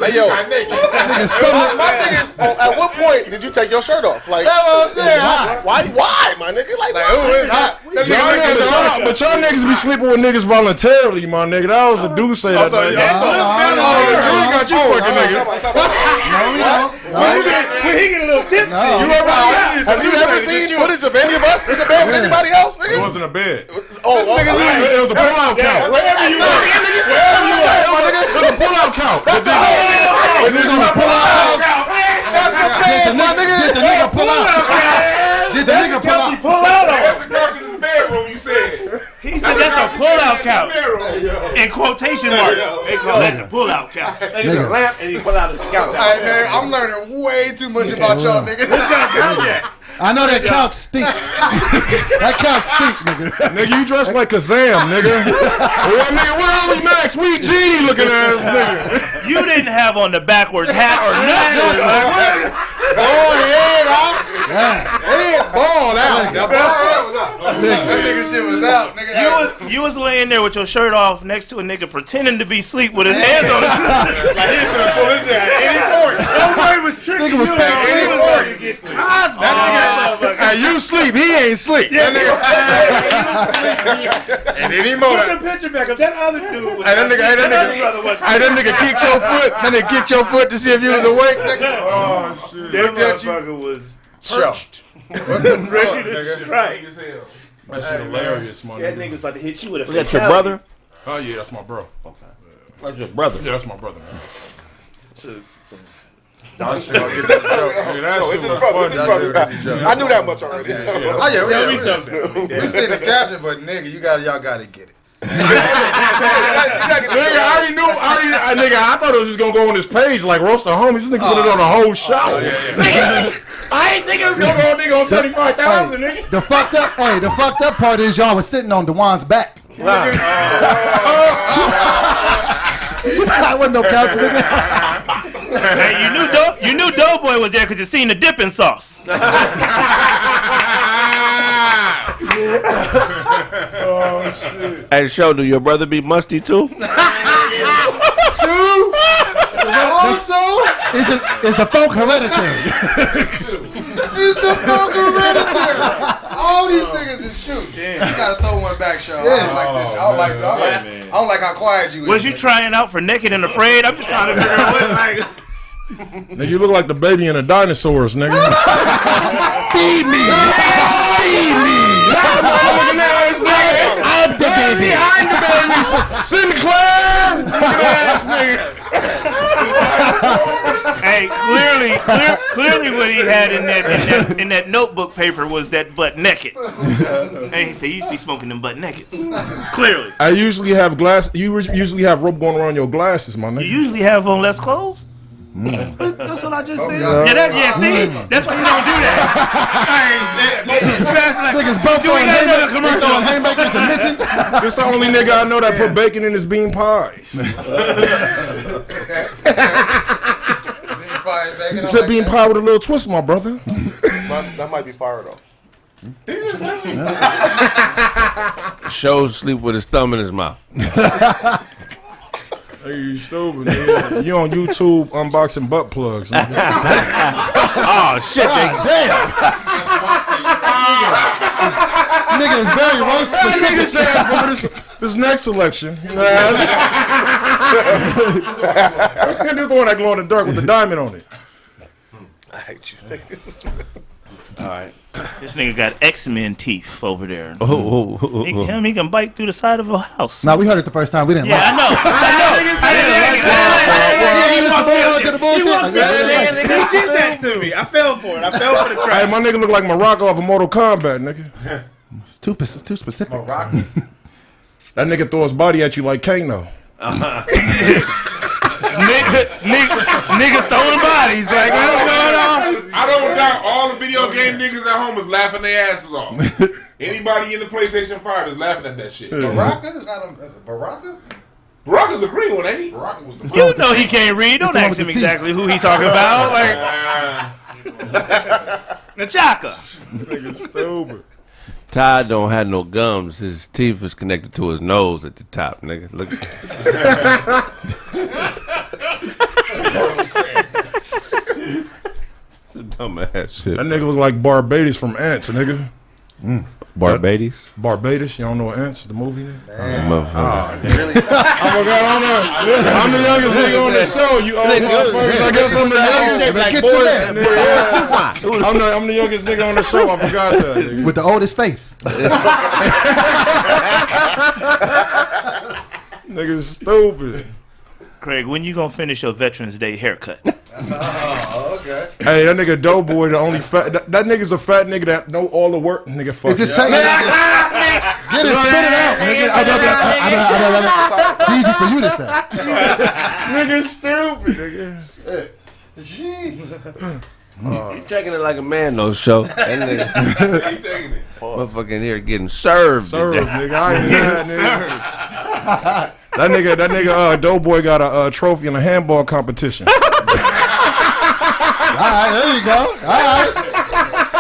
Say yo, my thing is, at what point did you take your shirt off? Like, that's what I'm saying. Why, my nigga? Like, who is hot? But y'all niggas be sleeping with niggas voluntarily, my nigga. That was a dude say that. When he get a little tipsy, have you ever seen footage of any of us in the bed with anybody else? Nigga, it wasn't a bed. Oh, it was a pull-out count. Wherever you were, it was a pull-out count. That's the whole nigga pull-out count. That's a bed. Did the nigga pull out? Did the nigga pull out? That's the couch in his bedroom. You said. He said that's a pull-out couch. In quotation marks, they call that the pull-out couch. There's a lamp and you pull out his couch. Hey man, I'm learning way too much about y'all niggas. What y'all doing yet? I know that couch stink. That couch stink, nigga. Nigga, you dressed like Kazam, nigga. Well, nigga, where are we Max? We G looking ass nigga. You didn't have on the backwards hat or nothing. Head balled out. That nigga shit was out, nigga. You was laying there with your shirt off next to a nigga pretending to be asleep with his hands on his. Like, he couldn't pull his ass at any point. Nobody was tricking you. You sleep, he ain't sleep. Yeah, nigga. At any moment. Put the picture back up. That other dude was. That nigga kicked your foot. That nigga kicked your foot to see if you was awake, nigga. Oh shit. That motherfucker was perched. What the fuck, nigga? Right. That shit hilarious, man. That nigga was about to hit you with a. Was that your brother? Oh yeah, that's my bro. Okay. That's your brother. Yeah, that's my brother. I knew that much already. Tell me something. We see the captain, but nigga, y'all gotta get it. Nigga, I already knew, I thought it was just gonna go on his page like roast the homies. This nigga put it on the whole show. I ain't think it was gonna go on nigga on 75,000, nigga. The fucked up part is y'all was sitting on DeJuan's back. I wasn't no couch nigga. Hey, you knew Doughboy was there because you seen the dipping sauce. Oh shit! Hey, Show, do your brother be musty too? Too? Also, is the folk hereditary? Is the folk hereditary? All these niggas is shooting. You gotta throw one back, Show. I don't like how quiet you is. Was you trying out for Naked and Afraid? I'm just trying to figure out what, like. Nigga, you look like the baby in the dinosaurs, nigga. Feed me. Feed me. I'm the baby. I'm the baby. Sinclair. Look at that ass nigga. Hey, clearly, what he had in that notebook paper was that butt naked. And he said, "You used to be smoking them butt nakeds." Clearly, I usually have glass. You usually have rope going around your glasses, my nigga. You usually have on less clothes. That's what I just said. That's why you don't do that. This the only nigga I know that put bacon in his bean pies. You said like being power with a little twist, my brother. That might be fire though. Shows sleep with his thumb in his mouth. Hey, you stupid, man. You on YouTube unboxing butt plugs. Oh, shit. God, damn. Nigga is very wrong specific. This next selection. This is the one that glow in the dark with the diamond on it. I hate you niggas. All right. This nigga got X-Men teeth over there. Oh. He can bite through the side of a house. No, we heard it the first time. We didn't like it. Yeah, I know. I fell for it. I fell for the trap. Hey, my nigga look like Morocco off of Mortal Kombat, nigga. It's too specific. Morocco. That nigga throw his body at you like Kano. Niggas throwing bodies. Like, I don't doubt all the video game niggas at home is laughing their asses off. Anybody in the PlayStation 5 is laughing at that shit. Baraka? Is that a Baraka? Baraka's a green one, ain't he? Baraka was the one. You know he can't read. Don't ask him exactly who he talking about. Like Nachaka. Nigga stupid. Ty don't have no gums. His teeth is connected to his nose at the top, nigga. Look. It's a dumbass shit. That nigga look like Barbados from Ants, nigga. Mm. Barbados? Barbados? You don't know Ants, the movie? I'm the youngest nigga on the show. You all motherfuckers. I guess I'm the youngest. I'm the youngest nigga on the show. I forgot that. Nigga. With the oldest face. Niggas stupid. Kraig, when you gonna finish your Veterans Day haircut? Oh, okay. Hey, that nigga Doughboy, the only fat. That nigga's a fat nigga that know all the work. Nigga, fuck. It's just take it. Get it, spit it out. Nigga. It's easy for you to say. Nigga, stupid. Nigga, jeez. You taking it like a man, though, show. Motherfucking here getting served. Served, nigga. I ain't that, nigga. That nigga, Doughboy got a trophy in a handball competition. All right, there you go. All right.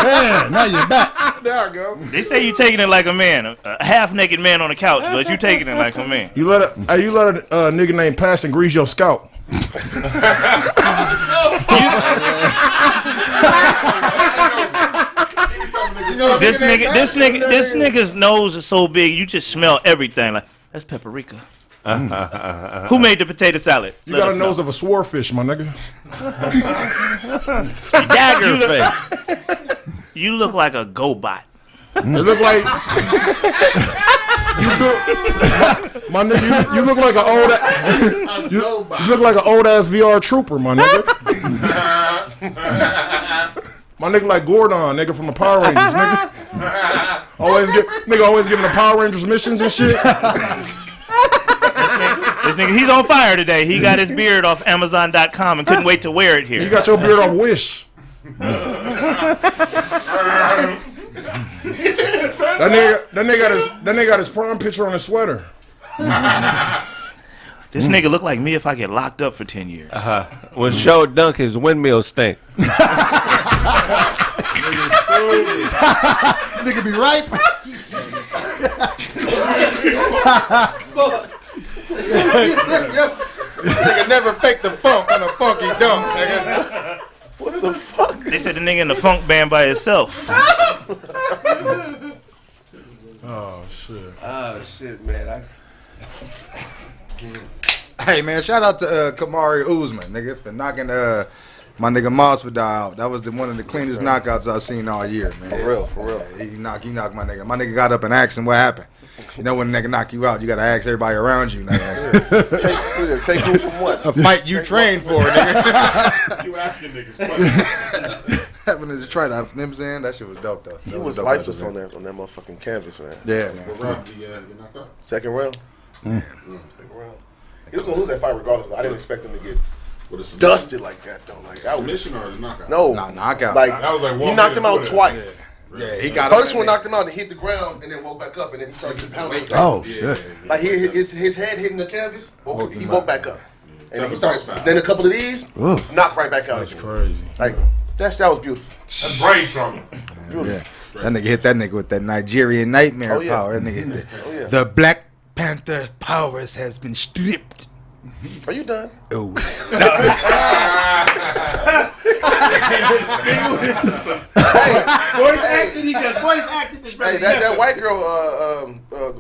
Yeah, now you're back. There I go. They say you taking it like a man, a half-naked man on the couch, but you taking it like a man. You let a nigga named Passion grease your scalp. This nigga's nose is so big, you just smell everything. Like, that's paprika. Who made the potato salad? You got a nose of a swordfish, my nigga. Dagger face. You look like a GoBot. You look like my nigga. You look like an old. You look like an old ass VR trooper, my nigga. My nigga like Gordon, nigga from the Power Rangers, nigga. Always giving the Power Rangers missions and shit. This nigga, he's on fire today. He got his beard off Amazon.com and couldn't wait to wear it here. You got your beard off Wish. That nigga got his prom picture on his sweater. This nigga look like me if I get locked up for 10 years. When Show dunk, his windmill stink. Nigga be ripe. Nigga never faked the funk on a funky dump, nigga. What the fuck? They said the nigga in the funk band by himself. Oh, shit. Oh, shit, man. Hey, man, shout out to Kamaru Usman, nigga, for knocking my nigga Masvidal out. That was one of the cleanest knockouts I've seen all year, man. For real. He knocked my nigga. My nigga got up and asked him what happened. You know when a nigga knock you out, you gotta ask everybody around you. Take who from what? A fight you trained for, nigga. You asking niggas. Having to try that, you know what I'm saying? That shit was dope, though. He was lifeless on that motherfucking canvas, man. Yeah, man. What round did you get knocked out? Second round. Yeah. Second round. He was gonna lose that fight regardless, but I didn't expect him to get dusted like that, though. Like that was or the knockout? No, knockout. Like that was like he knocked him out twice. Yeah. Yeah, he got first one knocked him out and hit the ground and then woke back up and then he started pounding. Oh, shit. Like his head hitting the canvas, he woke back up. And then he starts. Then a couple of these, knock right back out. That's crazy. Like that was beautiful. That's brain trauma. Beautiful. Yeah. That nigga hit that nigga with that Nigerian nightmare power. That nigga the Black Panther powers has been stripped. Are you done? Oh. Hey, that white girl,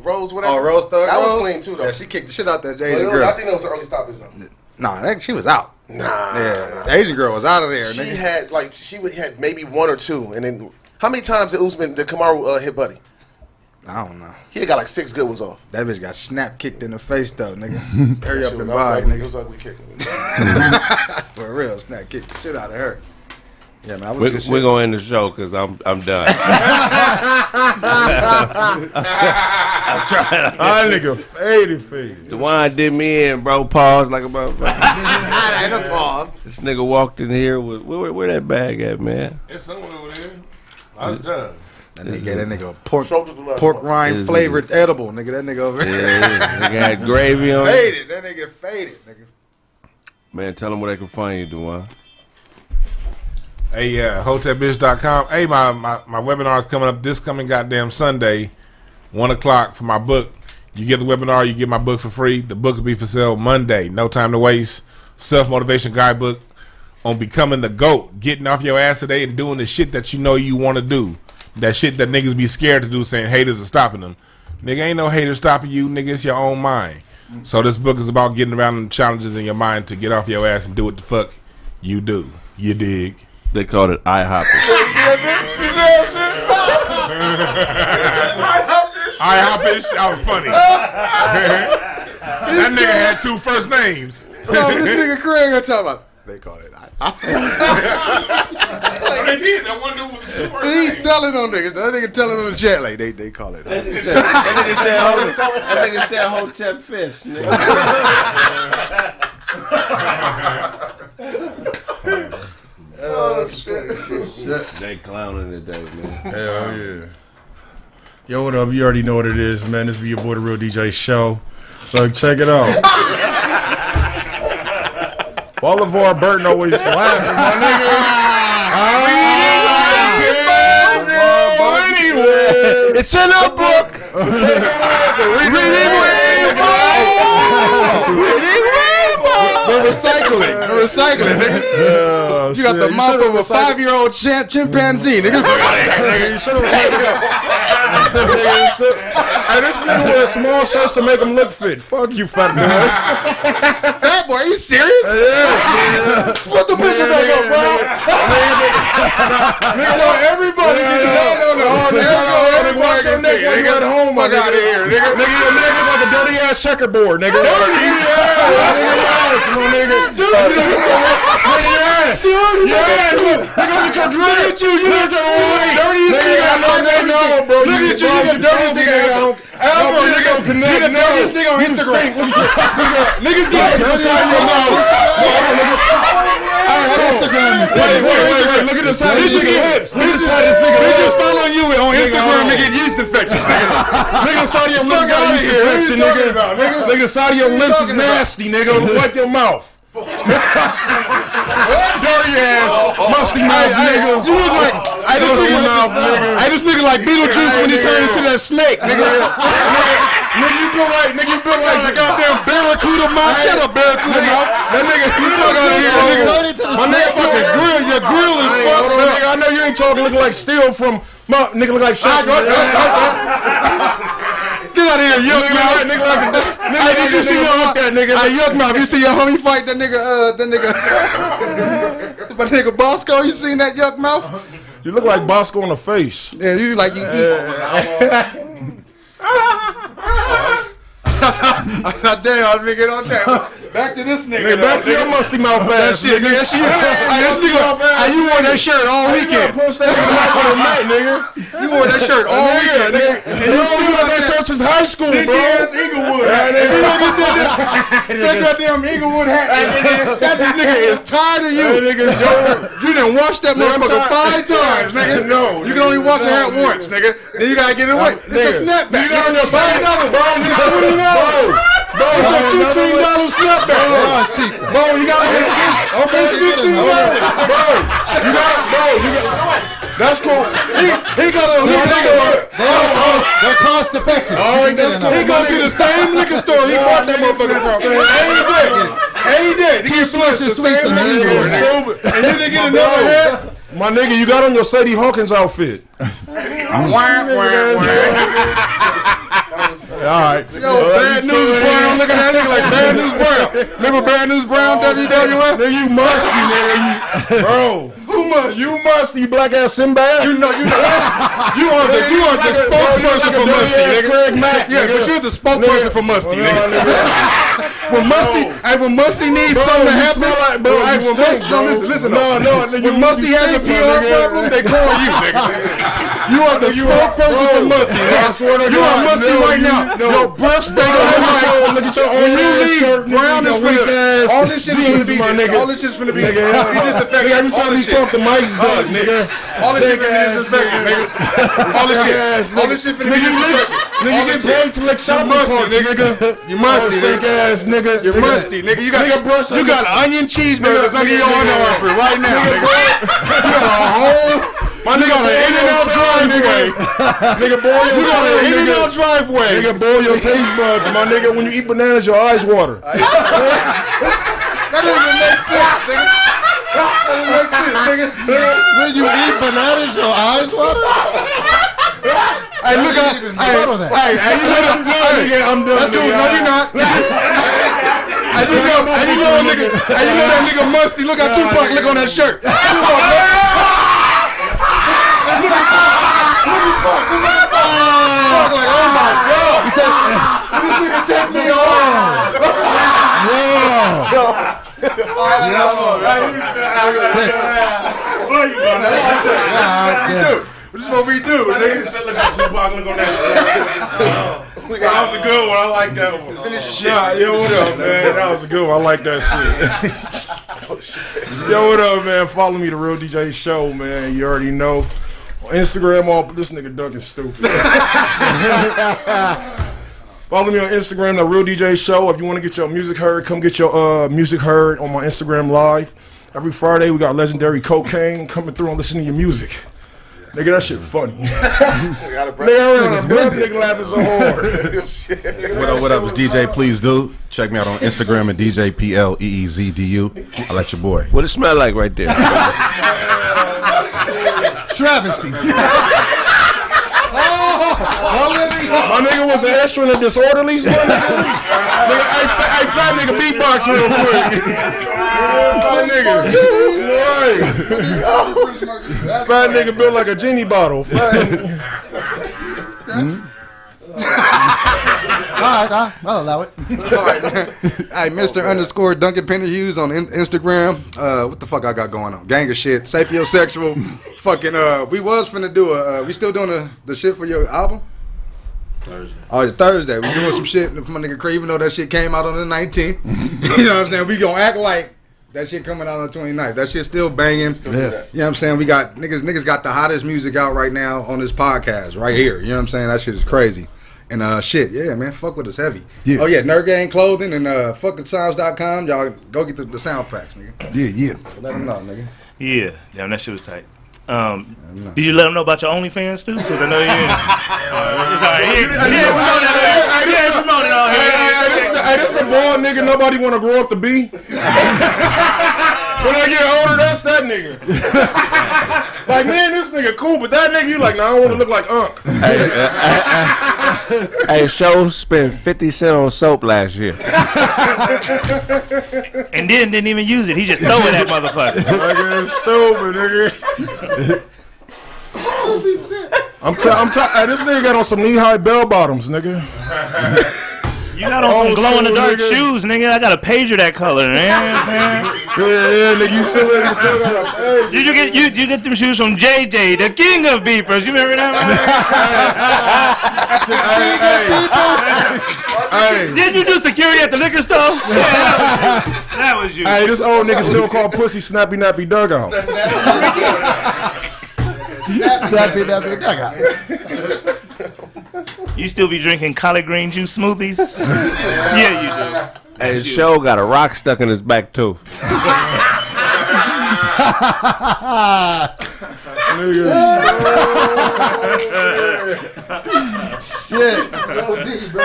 Rose, whatever. Oh, Rose Thug. That was clean too, though. Yeah, she kicked the shit out that Asian girl. I think that was her early stoppage, though. Nah, she was out. Nah. The Asian girl was out of there. She had she had maybe one or two, and then how many times did Kamaru hit Buddy? I don't know. He got like 6 good ones off. That bitch got snap kicked in the face though, nigga. Hurry up and buy, nigga. It was ugly kick. For real, snap kicked the shit out of her. Yeah, man. We're gonna end the show because I'm done. I'm trying. Our nigga faded face. The one did me in, bro. Pause like a motherfucker. Pause. This nigga walked in here with where that bag at, man? It's somewhere over there. I was done. That nigga pork rind flavored edible, nigga. That nigga over there. Yeah, yeah. Got gravy on it. That nigga faded, nigga. Man, tell them where they can find you, Duane. Hey, yeah, hotelbitch.com. Hey, my webinar is coming up this coming goddamn Sunday, 1 o'clock for my book. You get the webinar, you get my book for free. The book will be for sale Monday. No time to waste. Self-motivation guidebook on becoming the GOAT. Getting off your ass today and doing the shit that you know you want to do. That shit that niggas be scared to do, saying haters are stopping them. Nigga, ain't no haters stopping you. Nigga, it's your own mind. So this book is about getting around them challenges in your mind to get off your ass and do what the fuck you do. You dig? They called it IHOP. IHOP-ish? I was funny. That nigga had 2 first names. This nigga Kraig I'm talking about. They called it IHOP. They did. That one dude was the first name. He telling on niggas. That nigga telling on the chat like they call it IHOP. That nigga said Hotep fish, nigga. Oh, shit. They clowning today, man. Hell yeah. Yo, what up? You already know what it is, man. This be your boy, The Real DJ Show. So check it out. Bolivar Burton always laughing, my nigga. It's in a book. We're recycling. We're recycling, nigga. You got the mouth of a 5-year-old chimpanzee, nigga. You should have recycled. Hey, this nigga wear small shirts to make him look fit. Fuck you, fat boy. Fat boy, are you serious? Yeah. Put the picture back up, bro. Niggas on everybody. Nigga, get home. Fuck out of here, nigga. Nigga, you're naked like a dirty ass checkerboard, nigga. Dirty ass, my nigga. Dirty ass. Yes. Nigga, look at your dress. Look at you. You look dirtiest nigga I know, bro. Look at you. You the dirtiest nigga. Albert, nigga, connect. Nigga, nervous nigga on Instagram. Niggas get nervous on your nose. On Instagram. Wait. Look at the side of his hips. Look at the side of this nigga. They just following you on Instagram, nigga. Get yeast infections, nigga. Nigga, the side of your lips got yeast infection, nigga. Nigga, the side of your lips is nasty, nigga. Wipe your mouth. Dirty ass, musty mouth, nigga. You look like I just nigga like Beetlejuice when he turned into that snake, nigga. Nigga, you built like the goddamn barracuda mouth. Shut up, barracuda mouth. That nigga, you fuck out of here, nigga. My nigga fucking grill. Your grill is fucked up, nigga. I know you ain't talking. Look like steel from my nigga. Look like Shaq. Get out of here, yuck mouth. Hey, did you see your yuck mouth? You see your homie fight that nigga? My nigga Bosco. You seen that yuck mouth? You look like Bosco on the face. Yeah, you like you eat. Damn, nigga, on that. Back to this nigga. Back to your musty mouth ass shit, nigga. This nigga, you wore that shirt all weekend. You wore that shirt all weekend, nigga. And you only wore that shirt since high school, bro. That's Eaglewood. If you don't get that goddamn Eaglewood hat, that nigga is tired of you. You done washed that motherfucker 5 times, nigga. No, you can only wash your hat once, nigga. Then you gotta get it away. It's a snapback. You got on your side, bro. $15 snap back. Bro, you gotta hit it. Okay, $15. Bro, you gotta. That's cool. He got a liquor store. They're cost effective. All right, that's cool. He go to the same liquor store he bought that motherfucker from. Ain't that? He flushed the same liquor store. And then they get another head. My nigga, you got on your Sadie Hawkins outfit. All right. Yo, Bad News Brown. Look at that nigga like Bad News Brown. Remember Bad News Brown, WWF? Nigga, you musty, nigga. Bro. You musty, black ass Sinbad. You know. you are the spokesperson for musty, nigga. Kraig Mack, yeah, but you're the spokesperson for musty, nigga. When musty needs something to happen, when musty has a PR problem, they call you, nigga. You are the spokesperson for musty. You are musty right now. Your breath stinks. Look at your own shirt. Brown is weak. All this shit is gonna be my nigga. All this shit's gonna be. You just affect every time you talk. The mic's done, nigga. All this shit finna be disinfected, nigga. All this shit finna be disinfected. Nigga, get paid to lick shopping carts, nigga. You musty, stink ass, nigga. You musty, nigga. You got onion cheeseburgers under your underarm right now, nigga. You got a whole. My nigga on an In-N-Out driveway. Nigga, boil your taste buds. You got an In-N-Out driveway. Nigga, boil your taste buds, my nigga. When you eat bananas, your eyes water. That doesn't make sense, nigga. When you eat bananas, your eyes water? Hey, look at that. Hey, I'm done. Let's go. No, you're not. You know that nigga musty. Look at Tupac. Look on that shirt. Tupac, like, oh my God. He said, this nigga take me off. This is what we do. Look at Tupac, look on that shit. That was a good one. I like that one. Finish the shit. Yo, what up, man? That was a good one. I like that shit. Yo, what up, man? Follow me, The Real DJ Show, man. You already know. On Instagram, but this nigga Duck is stupid. Follow me on Instagram, The Real DJ Show. If you want to get your music heard, come get your music heard on my Instagram Live. Every Friday, we got legendary cocaine coming through and listening to your music. Nigga, that shit funny. Nigga laughing so hard. What up? It's DJ Please Do. Check me out on Instagram at DJ PLEEZDU. I like your boy. What it smell like right there? Travesty. My nigga was an extra in the Disorderlies. I fat nigga beatbox real quick. My nigga. Fat nigga built like a genie bottle. I'll allow it. All right, Mr. _ Duncan Penner Hughes on Instagram. What the fuck I got going on? Gang of shit. Sapiosexual. Fucking, we was finna do a, we still doing the shit for your album? Thursday. Oh, Thursday. We doing some shit for my nigga Kraig, even though that shit came out on the 19th. You know what I'm saying? We gonna act like that shit coming out on the 29th. That shit still banging. Yes. You know what I'm saying? We got niggas got the hottest music out right now on this podcast right here. You know what I'm saying? That shit is crazy. And shit, yeah, man, fuck with us heavy. Yeah. Oh yeah, Nerd Gang Clothing and fuckingsounds.com. Y'all go get the sound packs, nigga. Yeah. So let them know, nigga. Yeah, damn, that shit was tight. Did you let them know about your OnlyFans too? Because I know you didn't. It's all right. I didn't promote it all here. Hey, this the bald nigga nobody want to grow up to be. When I get older, that's that nigga. Like, man, this nigga cool, but that nigga, you like, nah, I don't want to look like Unc. Hey, Show spent 50 cents on soap last year. And then didn't even use it. He just threw it at motherfuckers. That's stupid, nigga. I'm this nigga got on some knee-high bell bottoms, nigga. You got on some glow-in-the-dark shoes, nigga. I got a pager that color, man. Yeah, nigga, you still got a pager. You get them shoes from JJ, the king of beepers. You remember that? King of beepers. Did you do security at the liquor store? Yeah, that was you. Hey, this old nigga still called pussy Snappy Nappy Dugout. Snappy Nappy Dugout. You still be drinking collard green juice smoothies? Yeah, you do. Hey, Show got a rock stuck in his back tooth. Shit. OD, bro.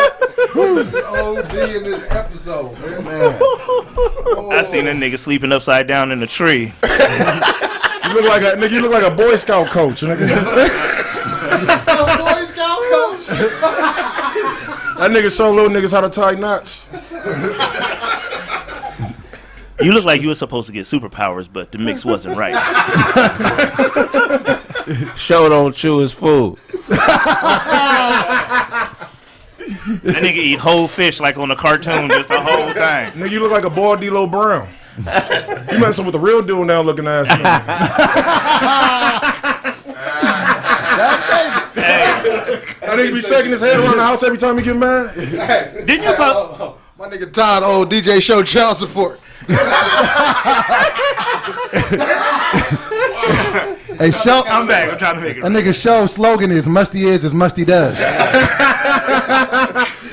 OD in this episode, man. Oh. I seen that nigga sleeping upside down in a tree. You look like a nigga. You look like a Boy Scout coach, nigga. A Boy Scout coach. That nigga show little niggas how to tie knots. You look like you were supposed to get superpowers, but the mix wasn't right. Show don't chew his food. That nigga eat whole fish like on a cartoon, just the whole thing. Nigga, you look like a bald D-Lo Brown. You messing with the real dude now, looking ass. That nigga be shaking his head around the house every time he get mad. Didn't you pop? My nigga Todd, old DJ Show child support. Hey, Show, I'm back. I'm trying to make it. That nigga Show slogan is as musty does.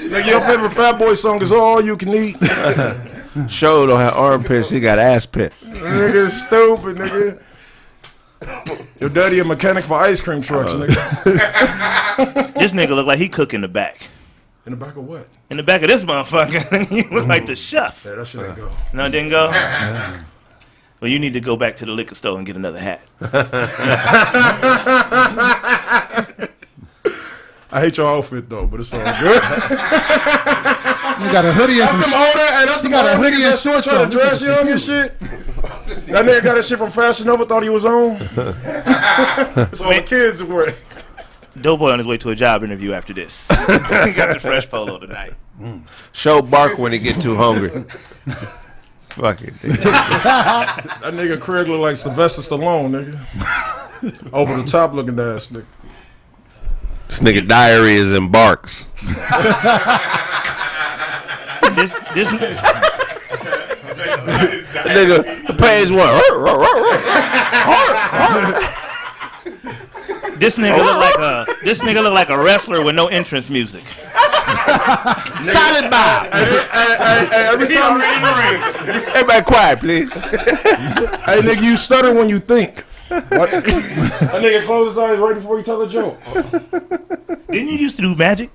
Nigga, your favorite Fat Boy song is All You Can Eat. Show don't have armpits, he got ass pits. Nigga stupid, nigga. Your daddy a mechanic for ice cream trucks, nigga. This nigga look like he cook in the back. In the back of what? In the back of this motherfucker. You look like the chef. Yeah, that shit didn't go. No, it didn't go? Well, you need to go back to the liquor store and get another hat. I hate your outfit, though, but it's all good. You got a hoodie and some shorts. That's you got a hoodie and shorts on. To dress you up and shit. That nigga got that shit from Fashion Nova. Thought he was on. It's all the kids at work. Doughboy on his way to a job interview after this. He got the fresh polo tonight. Show bark when he get too hungry. Fuck it. That nigga Kraig look like Sylvester Stallone, nigga. Over the top looking ass nigga. This nigga diary is in barks. This nigga page one. This nigga look like a wrestler with no entrance music. Solid Bob. Every time everybody quiet, please. Hey nigga, you stutter when you think. What? That nigga closes his eyes right before he tells a joke. Didn't you used to do magic?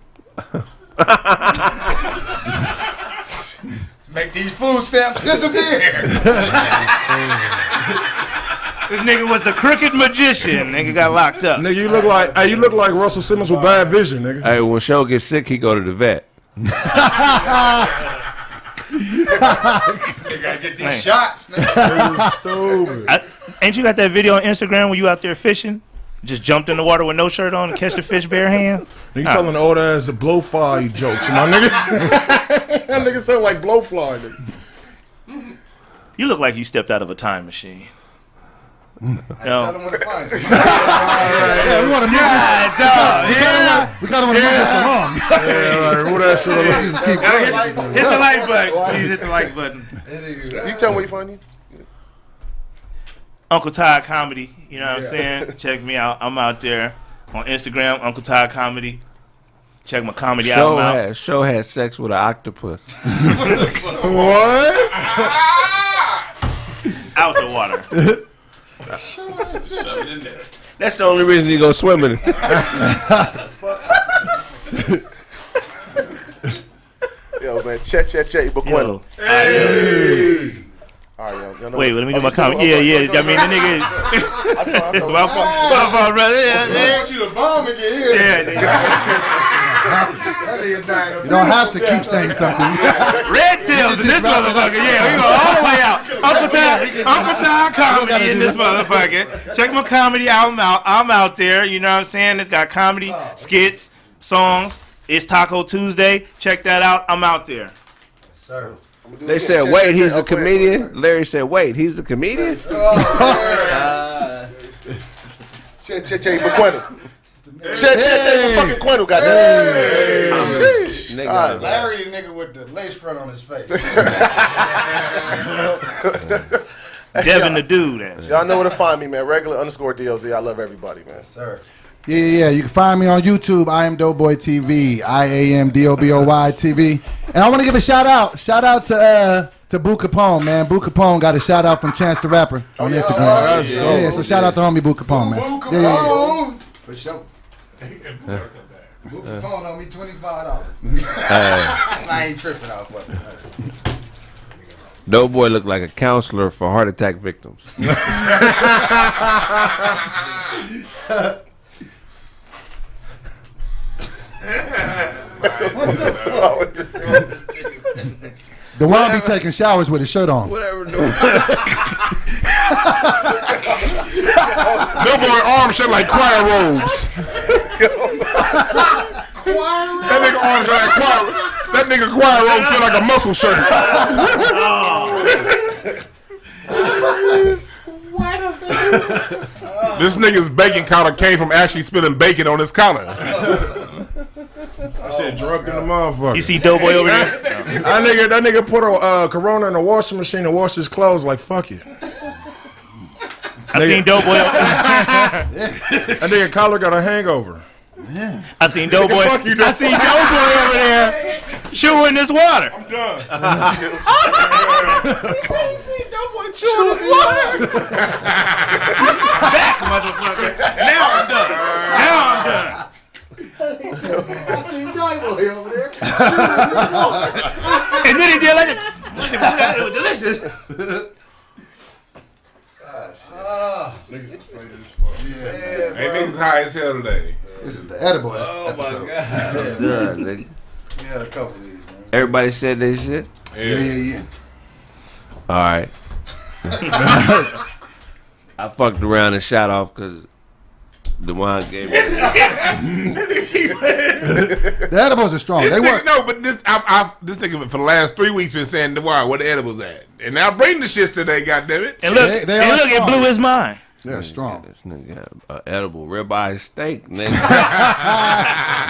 Make these food stamps disappear. This nigga was the crooked magician. Nigga got locked up. Nigga, you look like Russell Simmons with bad vision, nigga. Hey, when Show gets sick, he go to the vet. They gotta get these shots, nigga. Stupid. Ain't you got that video on Instagram where you out there fishing? Just jumped in the water with no shirt on and catch the fish bare hand? You telling all that as a blow fly jokes, my nigga. That nigga sound like blow fly, nigga. You look like you stepped out of a time machine. I tell him what to find. We want to move this. We kind of want to move this along. Hit the like button. Please hit the like button. You tell me where you find you. Uncle Todd Comedy, you know what I'm saying? Check me out. I'm out there on Instagram, Uncle Todd Comedy. Check my comedy album out. Show had sex with an octopus. What? Out the water. Shove it in there. That's the only reason you go swimming. Yo, man, check, Bukwena. Hey! All right, yo, wait, let me do my comment. Yeah. I mean, the nigga. My fault, brother. I want you to bomb again. Yeah. You don't have to keep saying something. Red tails in this motherfucker. Yeah, we go all the way out. Uncle Todd Comedy in this motherfucker. Check my comedy album out. I'm out there. You know what I'm saying? It's got comedy, skits, songs. It's Taco Tuesday. Check that out. I'm out there. Yes, sir. They said, wait, he's a comedian. Larry said, wait, he's a comedian? Che McQuinnell. Che fucking Quintle got that. Larry the nigga with the lace front on his face. Devin the dude. Y'all know where to find me, man. Regular _DLZ. I love everybody, man. Sir. Yeah. You can find me on YouTube. I am Doughboy TV. IAMDOBOY TV. And I want to give a shout out. Shout out to Boo Capone, man. Boo Capone got a shout out from Chance the Rapper on Instagram. Yeah. So shout out to homie Boo Capone, man. Boo Capone. Yeah. For sure. Boo Capone on me $25. I ain't tripping off what. Doughboy looked like a counselor for heart attack victims. The one be taking showers with his shirt on. Whatever. Doughboy arms shit like choir robes. That nigga arms like choir robes. That nigga choir robes feel like a muscle shirt. Oh. This nigga's baking counter came from actually spilling bacon on his counter. That shit drunk in the motherfucker. You see Doughboy over there? That nigga put a Corona in the washing machine to wash his clothes like fuck it. I seen Doughboy. That nigga collar got a hangover. Yeah. I seen Doughboy. I seen Doughboy over there chewing this water. I'm done. You seen Doughboy chewing this water. Back, motherfucker. Now I'm done. I seen Doughboy over there chewing this water. And then he did like it. It was delicious. Niggas afraid of this fuck. Yeah, ain't niggas high as hell today. This is the edible episode. Oh my God. Yeah, nigga. We had a couple of these, man. Everybody said they shit? Yeah. All right. I fucked around and shot off because DeJuan gave me the edibles are strong. They work. No, but this nigga for the last 3 weeks been saying, DeJuan, where the edibles at? And now bring the shits today, goddammit. And look, it blew his mind. They're strong. This nigga had an edible ribeye steak, nigga.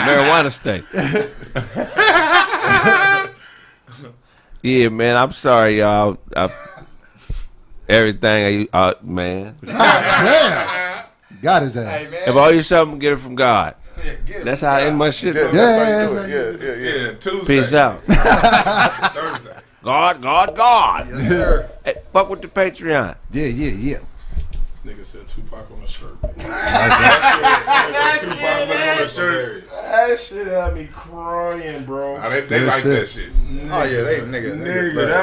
Marijuana steak. Yeah, man, I'm sorry, y'all. Everything, man. Yeah. God is ass. Hey, if I owe you something, get it from God. Yeah, get it. That's how I end my shit. Yeah. Tuesday. Peace out. Thursday. God. Yes, sir. Hey, fuck with the Patreon. Yeah. Nigga said Tupac on a shirt. That shit had me crying, bro. Nah, they like that shit. Oh yeah, they nigga.